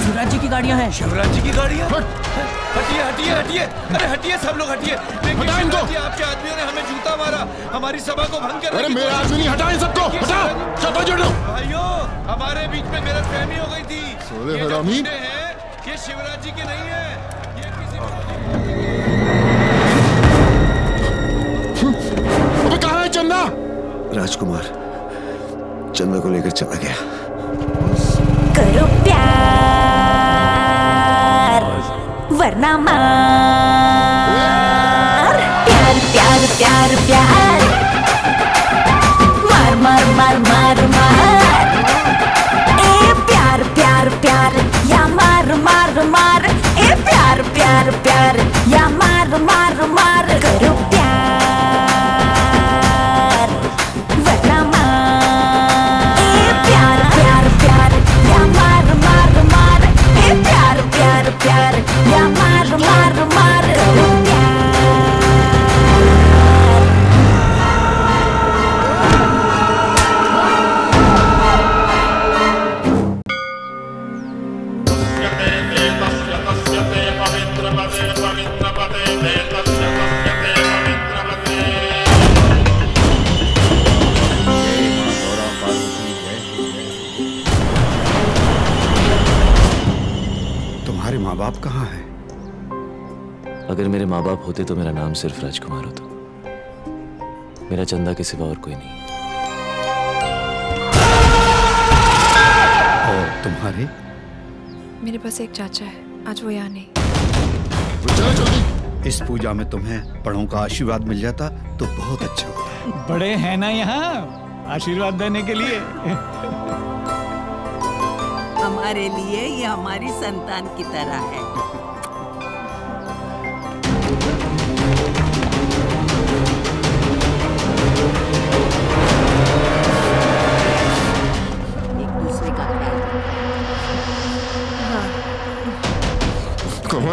सर शिवराज जी की गाड़ियां हैं। शिवराज जी की गाड़ियां। हटिए हटिए हटिए, अरे हटिए सब लोग हटिए। आपके आदमियों ने हमें जूता मारा, हमारी सभा को भंग कर। अरे मेरा आदमी नहीं, हटाएं सबको, हटाओ, सबको जोड़ लो। भाइयों, हमारे बीच में गलतफहमी हो गई थी। ये जो मुद्दे हैं, ये शिवराज जी के नहीं है, ये किसी। अबे कहाँ है चंदा? राजकुमार चंद्र को लेकर चला गया। करो प्यार वरना मार, प्यार प्यार प्यार प्यार, मार मार मार मार मार, ए प्यार प्यार प्यार या मार मार मार, ए प्यार प्यार प्यार या मार मार मार, करो प्यार या मार मार मार, करो बाप कहाँ है? अगर मेरे माँ बाप होते तो मेरा नाम सिर्फ राजकुमार होता। मेरा चंदा के सिवा और कोई नहीं। और तुम्हारे? मेरे पास एक चाचा है, आज वो यहाँ नहीं। इस पूजा में तुम्हें बड़ों का आशीर्वाद मिल जाता तो बहुत अच्छा होता। बड़े हैं ना यहाँ आशीर्वाद देने के लिए। हमारे लिए ये हमारी संतान की तरह है।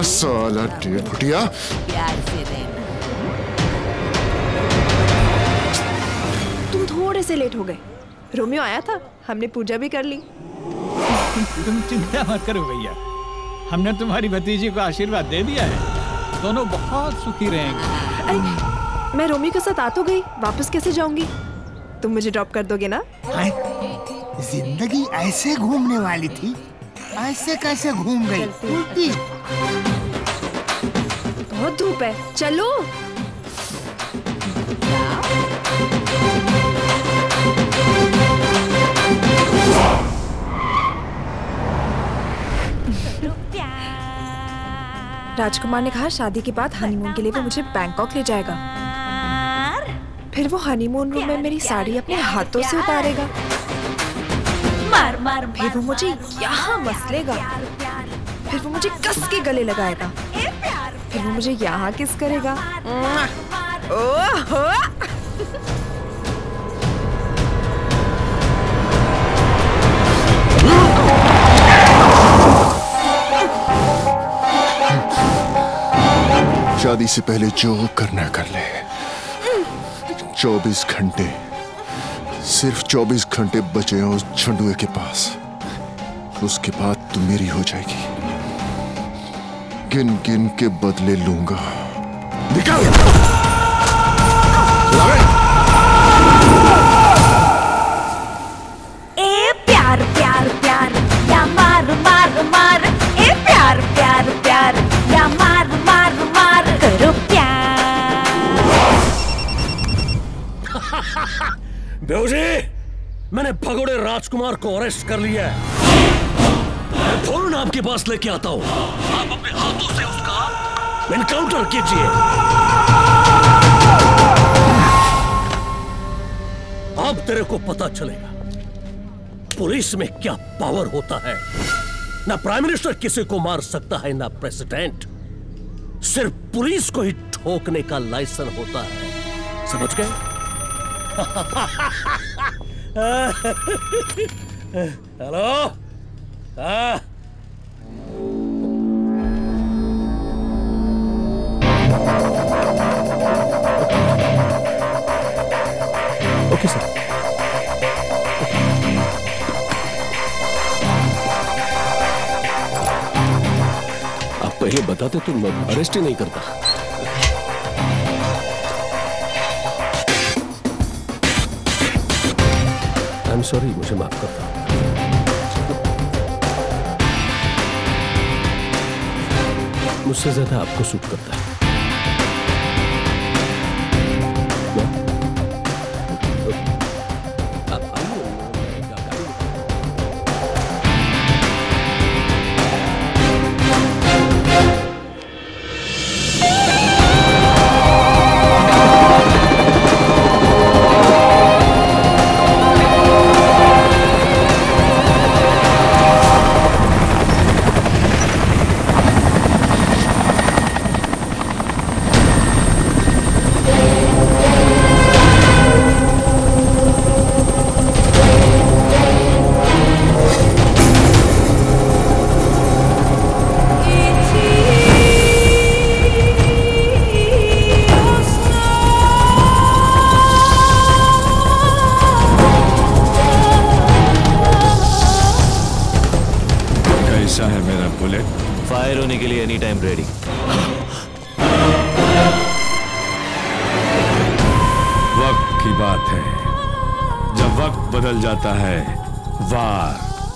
साला ढेर फुटिया। प्यार से रहना। तुम थोड़े से लेट हो गए। रोमियो आया था, हमने पूजा भी कर ली। तुम चिंता मत करो भैया, हमने तुम्हारी भतीजी को आशीर्वाद दे दिया है, दोनों बहुत सुखी रहेंगे। अरे मैं रोमियो के साथ आ तो गई, वापस कैसे जाऊंगी? तुम मुझे ड्रॉप कर दोगे ना? जिंदगी ऐसे घूमने वाली थी, ऐसे कैसे घूम गई? बहुत धूप है, चलो। राजकुमार ने कहा शादी के बाद हनीमून के लिए वो मुझे बैंकॉक ले जाएगा। फिर वो हनीमून रूम में मेरी साड़ी अपने हाथों से उतारेगा। मार मार फिर वो मुझे यहाँ मसलेगा। फिर वो मुझे कस के गले लगाएगा। फिर वो मुझे यहाँ किस करेगा। ओहो। शादी से पहले जो करना कर ले। चौबीस घंटे सिर्फ चौबीस घंटे बचे हैं उस झंडुए के पास। उसके बाद तू मेरी हो जाएगी। गिन गिन के बदले लूंगा। निकल! ए प्यार प्यार प्यार या मार मार मार। ए प्यार प्यार प्यार या मार मार मार। करो प्यार। भियोजी, मैंने भगोड़े राजकुमार को अरेस्ट कर लिया है। मैं फौरन आपके पास लेके आता हूँ। आप अपने हाथों से उसका एनकाउंटर कीजिए। अब तेरे को पता चलेगा पुलिस में क्या पावर होता है। ना प्राइम मिनिस्टर किसी को मार सकता है, ना प्रेसिडेंट। सिर्फ पुलिस को ही ठोकने का लाइसेंस होता है, समझ गए? हेलो। हाँ, ओके सर। आप पहले बताते तो मैं अरेस्ट ही नहीं करता। सॉरी, मुझे माफ कर दो। मुझसे ज्यादा आपको सूट करता है।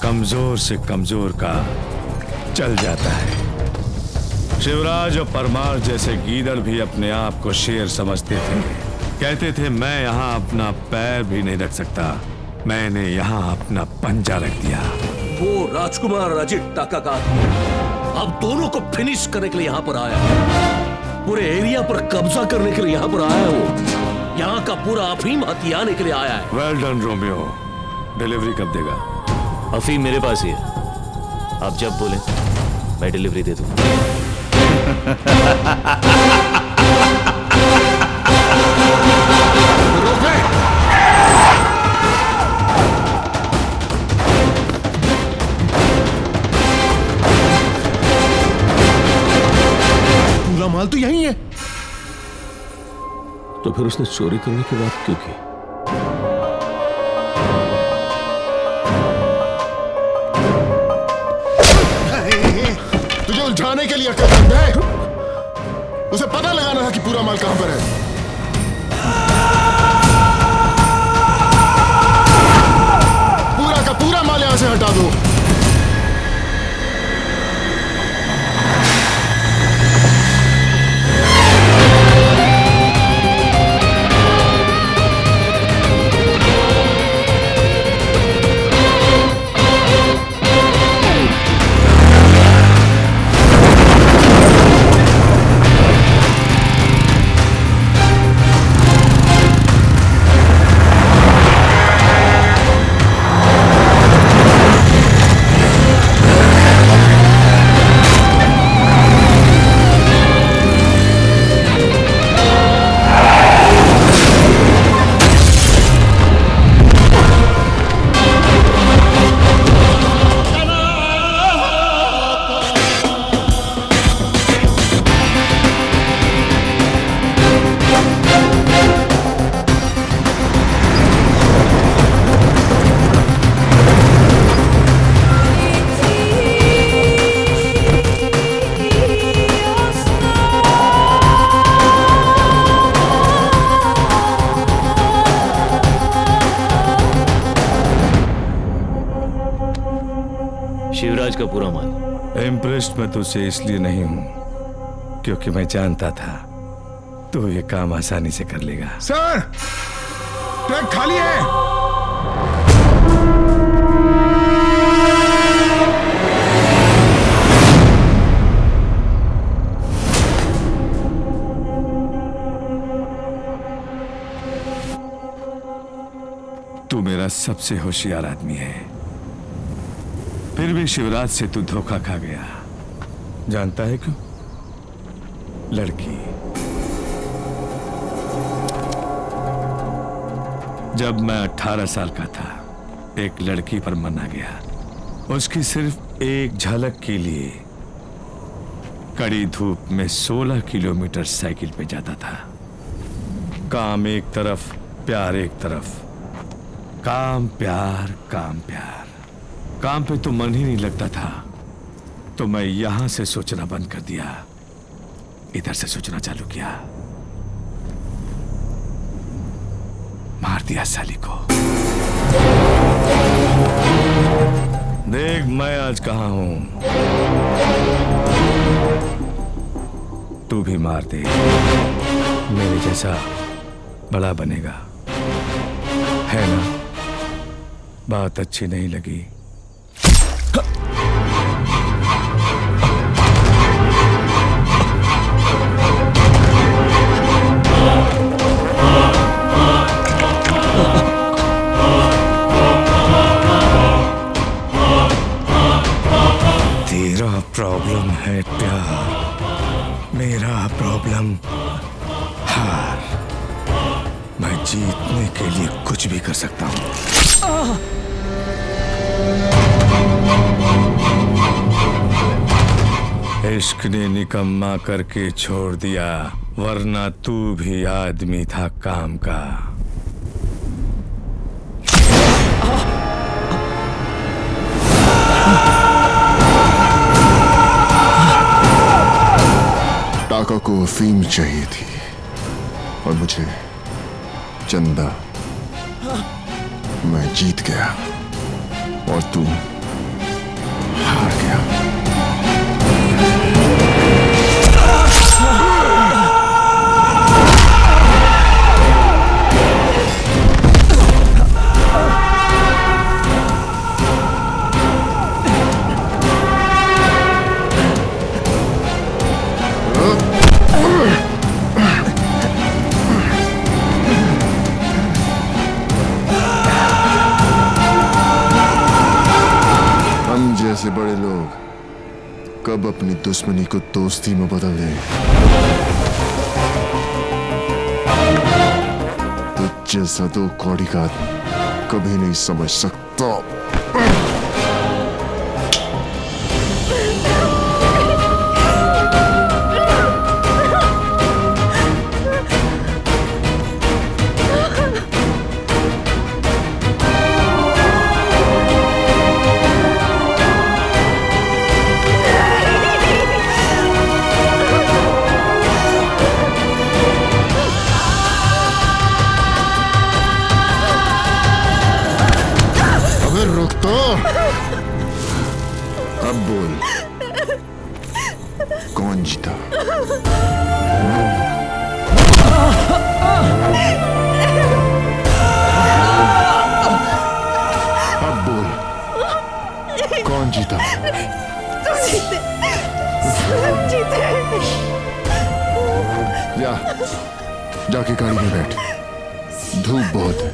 कमजोर से कमजोर का चल जाता है। शिवराज और परमार जैसे गीदड़ भी अपने आप को शेर समझते थे। कहते थे मैं यहाँ अपना पैर भी नहीं रख सकता, मैंने यहाँ अपना पंजा रख दिया। वो राजकुमार अजित टाका का अब दोनों को फिनिश करने के लिए यहाँ पर आया है, पूरे एरिया पर कब्जा करने के लिए यहाँ पर आया है। वो यहाँ का पूरा अफीम हथियाने के लिए आया है। वेल डन रोमियो, डिलीवरी कब देगा? अफीम मेरे पास ही है, आप जब बोले मैं डिलीवरी दे दूँ। माल तो यही है, तो फिर उसने चोरी करने की बात क्यों की? तुझे उलझाने के लिए अक्कल है। उसे पता लगाना था कि पूरा माल कहां पर है। पूरा का पूरा माल यहां से हटा दो। मैं तुझसे इसलिए नहीं हूं क्योंकि मैं जानता था तू ये काम आसानी से कर लेगा। सर, ट्रक खाली है। तू मेरा सबसे होशियार आदमी है, फिर भी शिवराज से तू धोखा खा गया। जानता है क्यों? लड़की। जब मैं अठारह साल का था एक लड़की पर मन आ गया। उसकी सिर्फ एक झलक के लिए कड़ी धूप में सोलह किलोमीटर साइकिल पे जाता था। काम एक तरफ प्यार एक तरफ, काम प्यार काम प्यार। काम पे तो मन ही नहीं लगता था तो मैं यहां से सोचना बंद कर दिया, इधर से सोचना चालू किया। मार दिया साली को। देख मैं आज कहां हूं, तू भी मार दे, मेरे जैसा बड़ा बनेगा, है ना? बात अच्छी नहीं लगी। प्रॉब्लम है प्यार, मेरा प्रॉब्लम हार। मैं जीतने के लिए कुछ भी कर सकता हूँ। इश्क ने निकम्मा करके छोड़ दिया, वरना तू भी आदमी था काम का। टाका को अफीम चाहिए थी और मुझे चंदा। मैं जीत गया और तू हार गया। बड़े लोग कब अपनी दुश्मनी को दोस्ती में बदल दें। तो जैसा दो कौड़ी का कभी नहीं समझ सकता। जाके गाड़ी में बैठ, धूप बहुत है।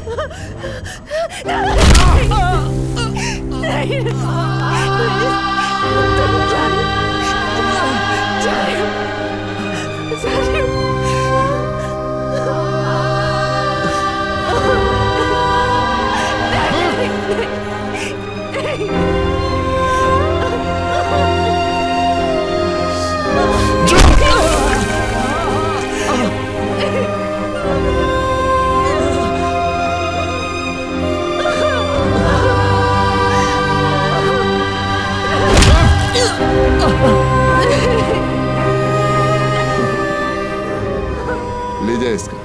ले जाए इसका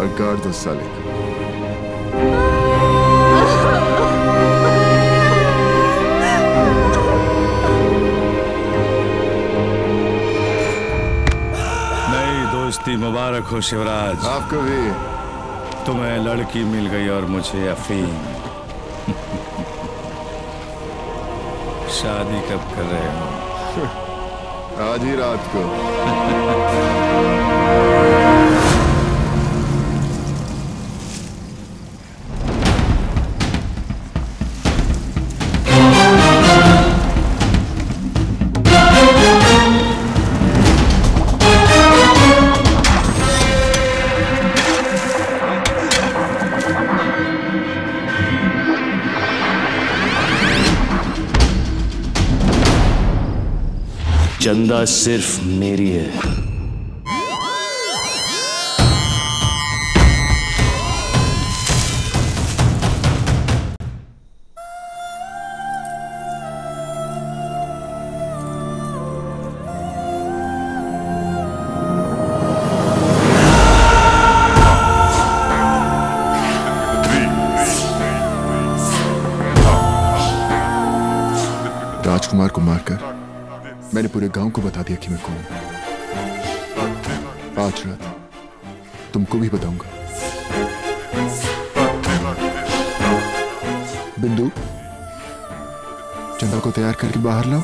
और गाड़ दो साले का। नई दोस्ती मुबारक हो शिवराज। आपको भी। तुम्हें लड़की मिल गई और मुझे अफीम। शादी कब कर रहे हो? आज ही रात को। चंदा सिर्फ मेरी है। राजकुमार को मारकर मैंने पूरे गांव को बता दिया कि मैं कौन हूं। आज रात तुमको भी बताऊंगा। बिंदु, चंदा को तैयार करके बाहर लाओ।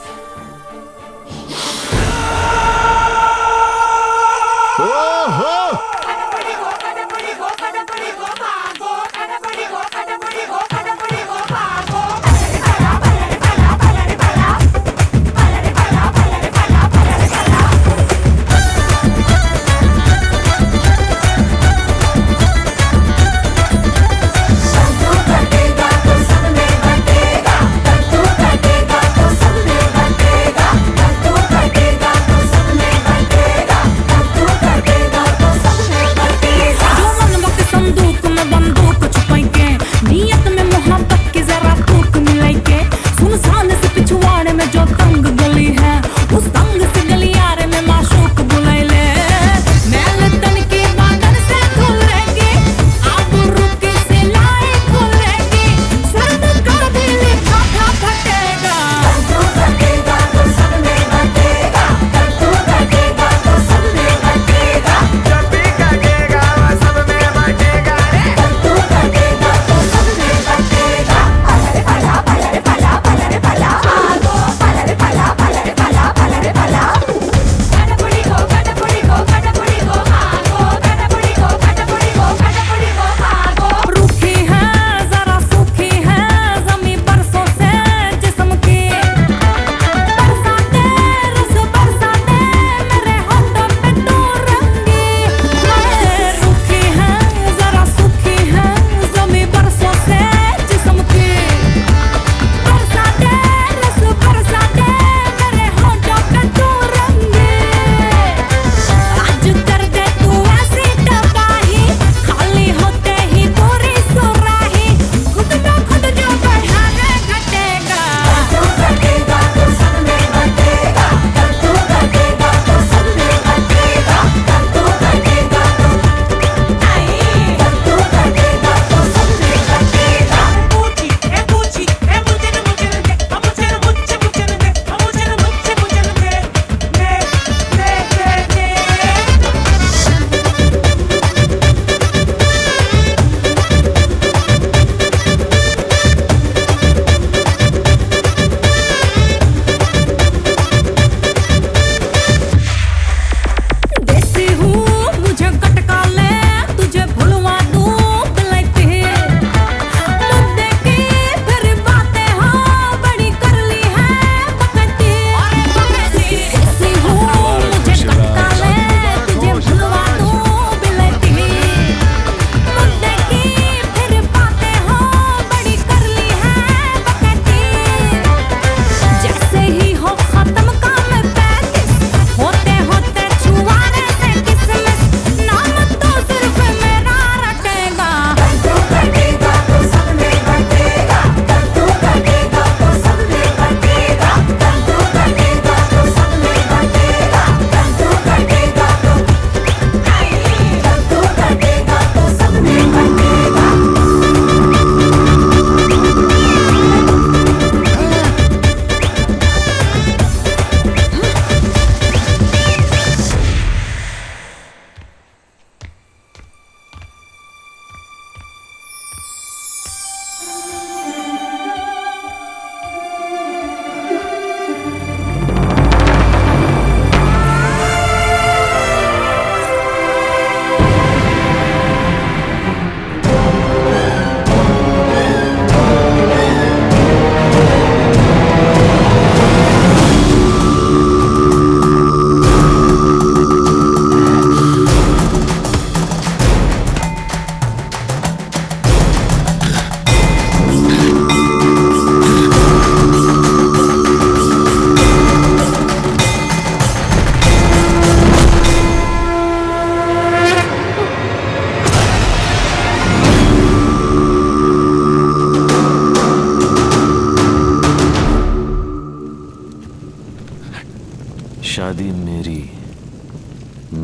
शादी मेरी,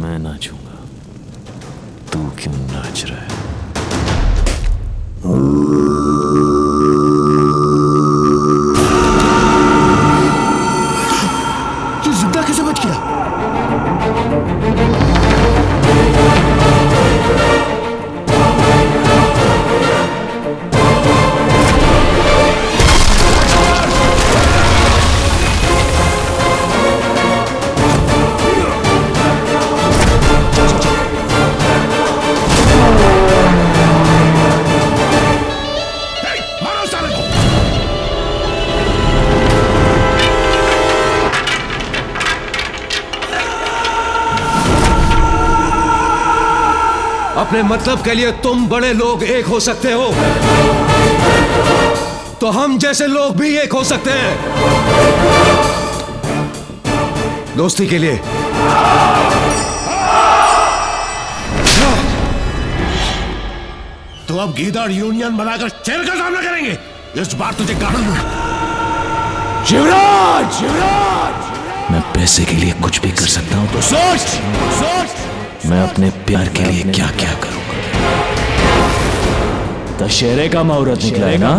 मैं नाचूंगा, तू क्यों नाच रहा है? अपने मतलब के लिए तुम बड़े लोग एक हो सकते हो, तो हम जैसे लोग भी एक हो सकते हैं दोस्ती के लिए। तो अब गीदड़ यूनियन बनाकर शेर का सामना करेंगे। इस बार तुझे कारण शिवराज, शिवराज मैं पैसे के लिए कुछ भी कर सकता हूं, तो सोच सोच मैं अपने प्यार के लिए क्या क्या करूंगा। दशहरे का मुहूर्त निकला है ना,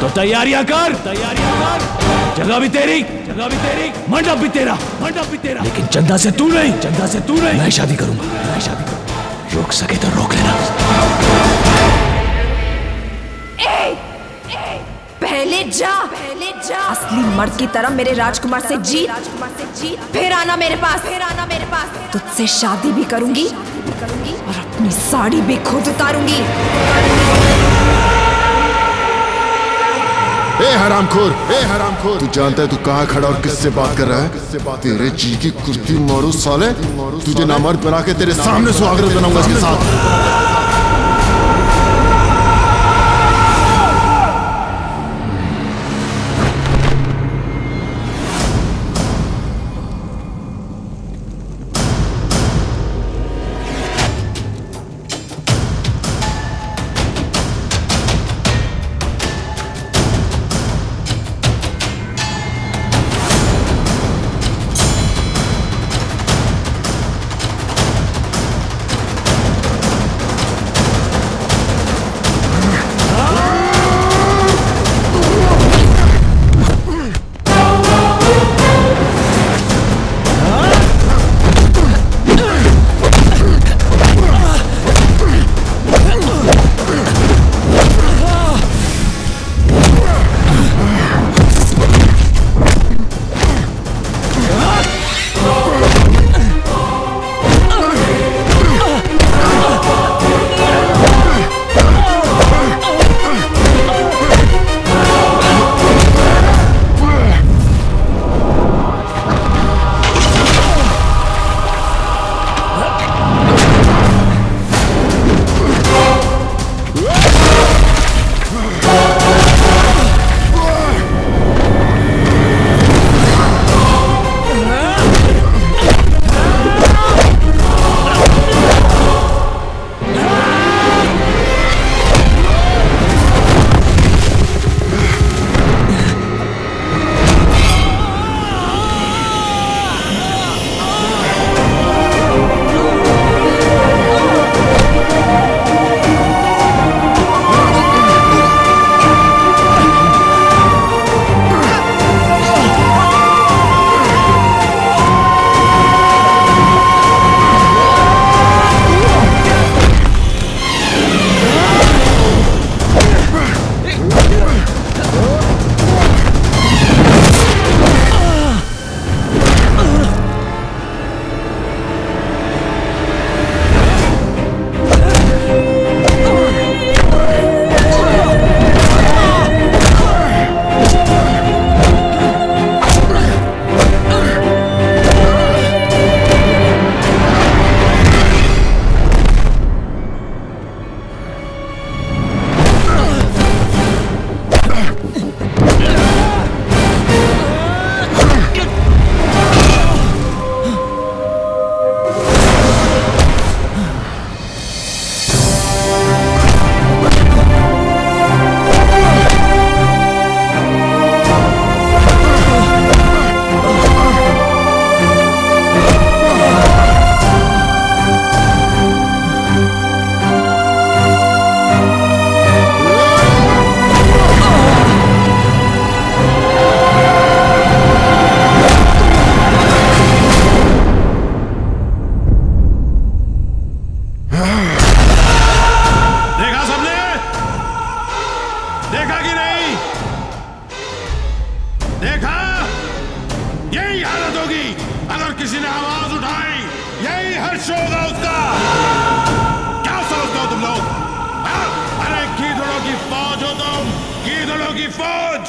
तो तैयारियां कर, तैयारियां कर। जगह भी तेरी, जगह भी तेरी, मंडप भी तेरा, मंडप भी तेरा। लेकिन चंदा से तू नहीं, चंदा से तू नहीं। मैं शादी करूंगा, मैं शादी करूंगा। रोक सके तो रोक लेना। ए, ए, पहले जा, पहले जा। असली मर्द की तरह मेरे राजकुमार से जीत, राजकुमार से जीत, फिर आना मेरे पास, फिर आना मेरे पास। तुझसे शादी भी करूंगी और अपनी साड़ी भी खुद उतारूंगी। ए हरामखोर, ए हरामखोर, तू जानता है तू कहाँ खड़ा और किससे बात कर रहा है? तेरे जी की कुर्ती मारू साले, तुझे नामर्द बना के तेरे सामने स्वागत बनाऊंगा इसके साथ। यही हालत होगी अगर किसी ने आवाज उठाई, यही हर्ष होगा उसका। क्या समझते हो तुम लोग? अरे गीदड़ों की फौज हो तुम, गीदड़ों की फौज।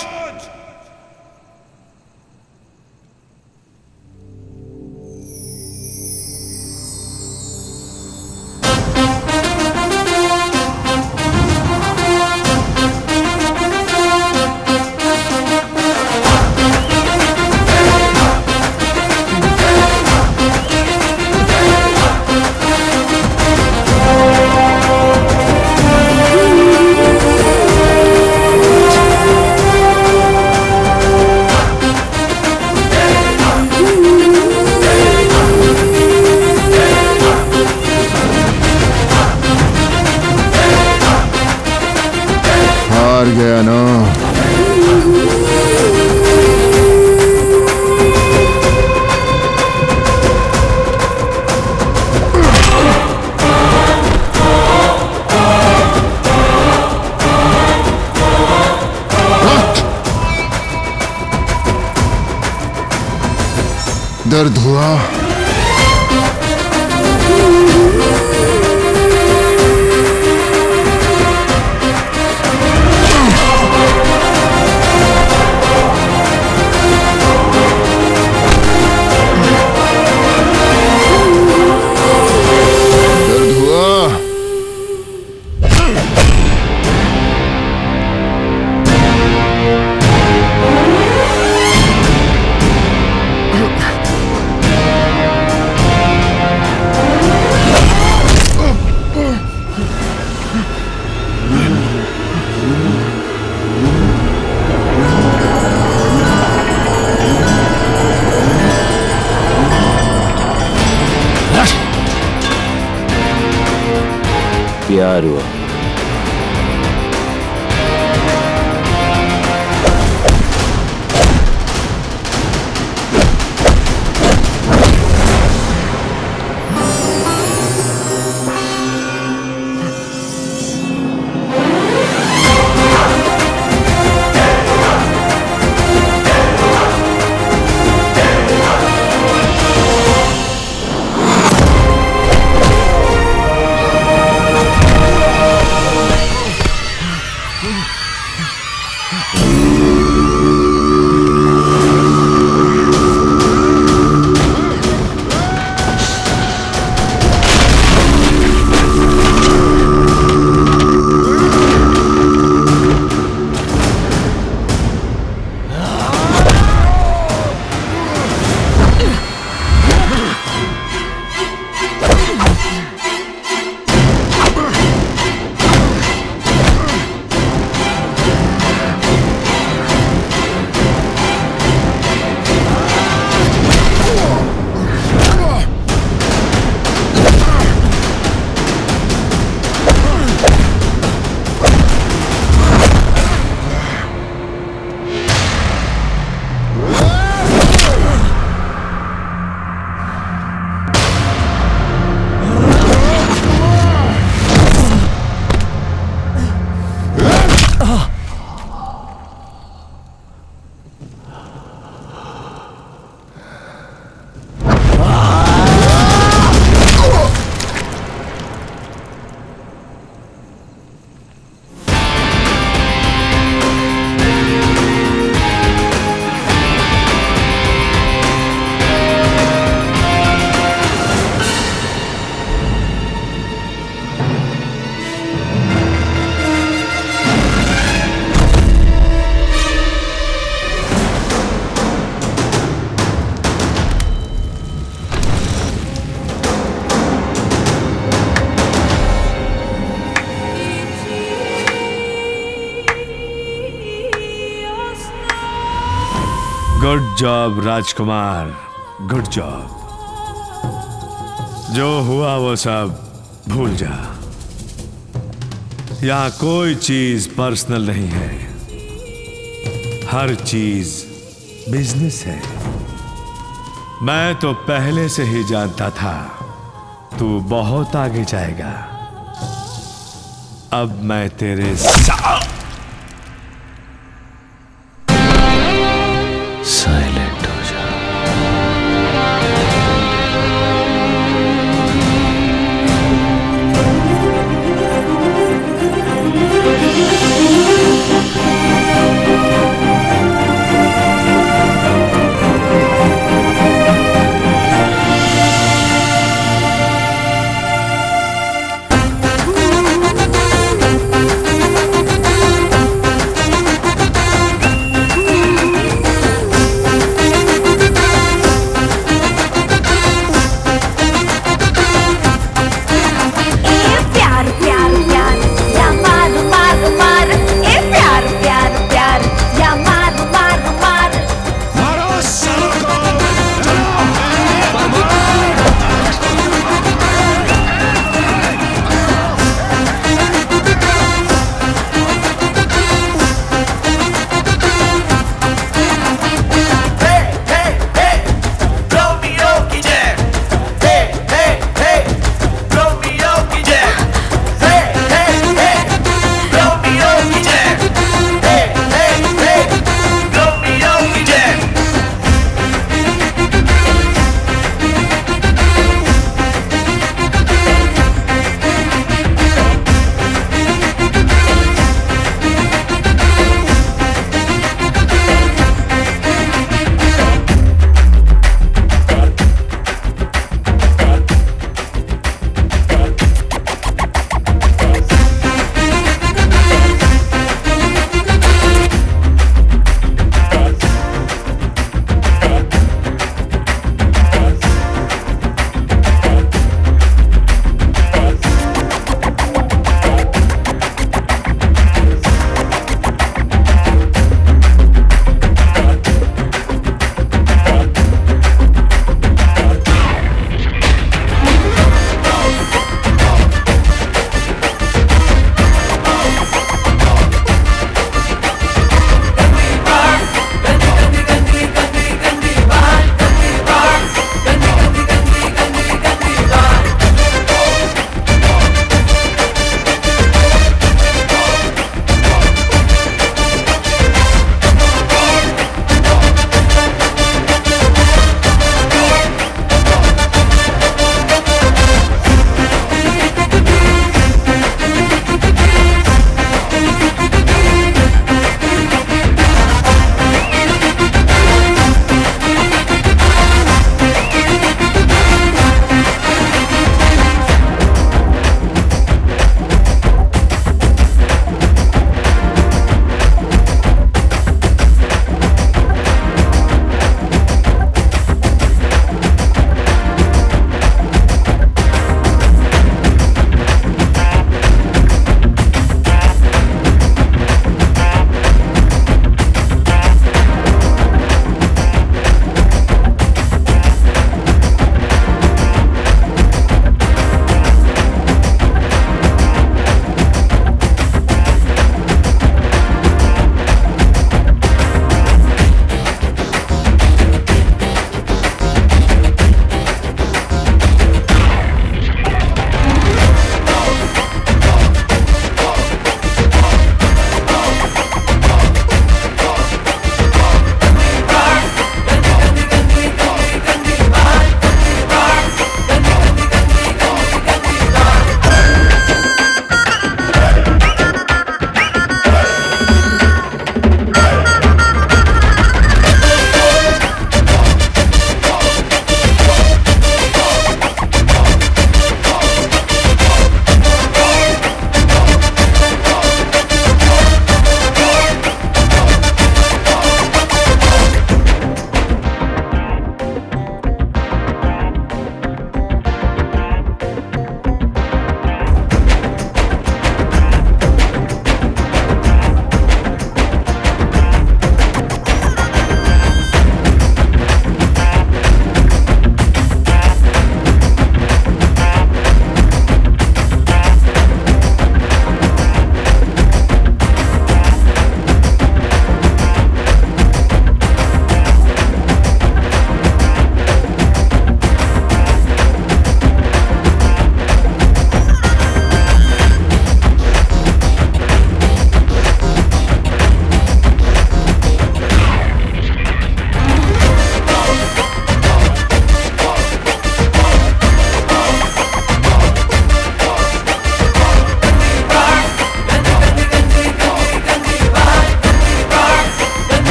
दर्द हुआ जॉब राजकुमार, गुड जॉब। जो हुआ वो सब भूल जा। यहाँ कोई चीज पर्सनल नहीं है, हर चीज बिजनेस है। मैं तो पहले से ही जानता था तू बहुत आगे जाएगा। अब मैं तेरे साथ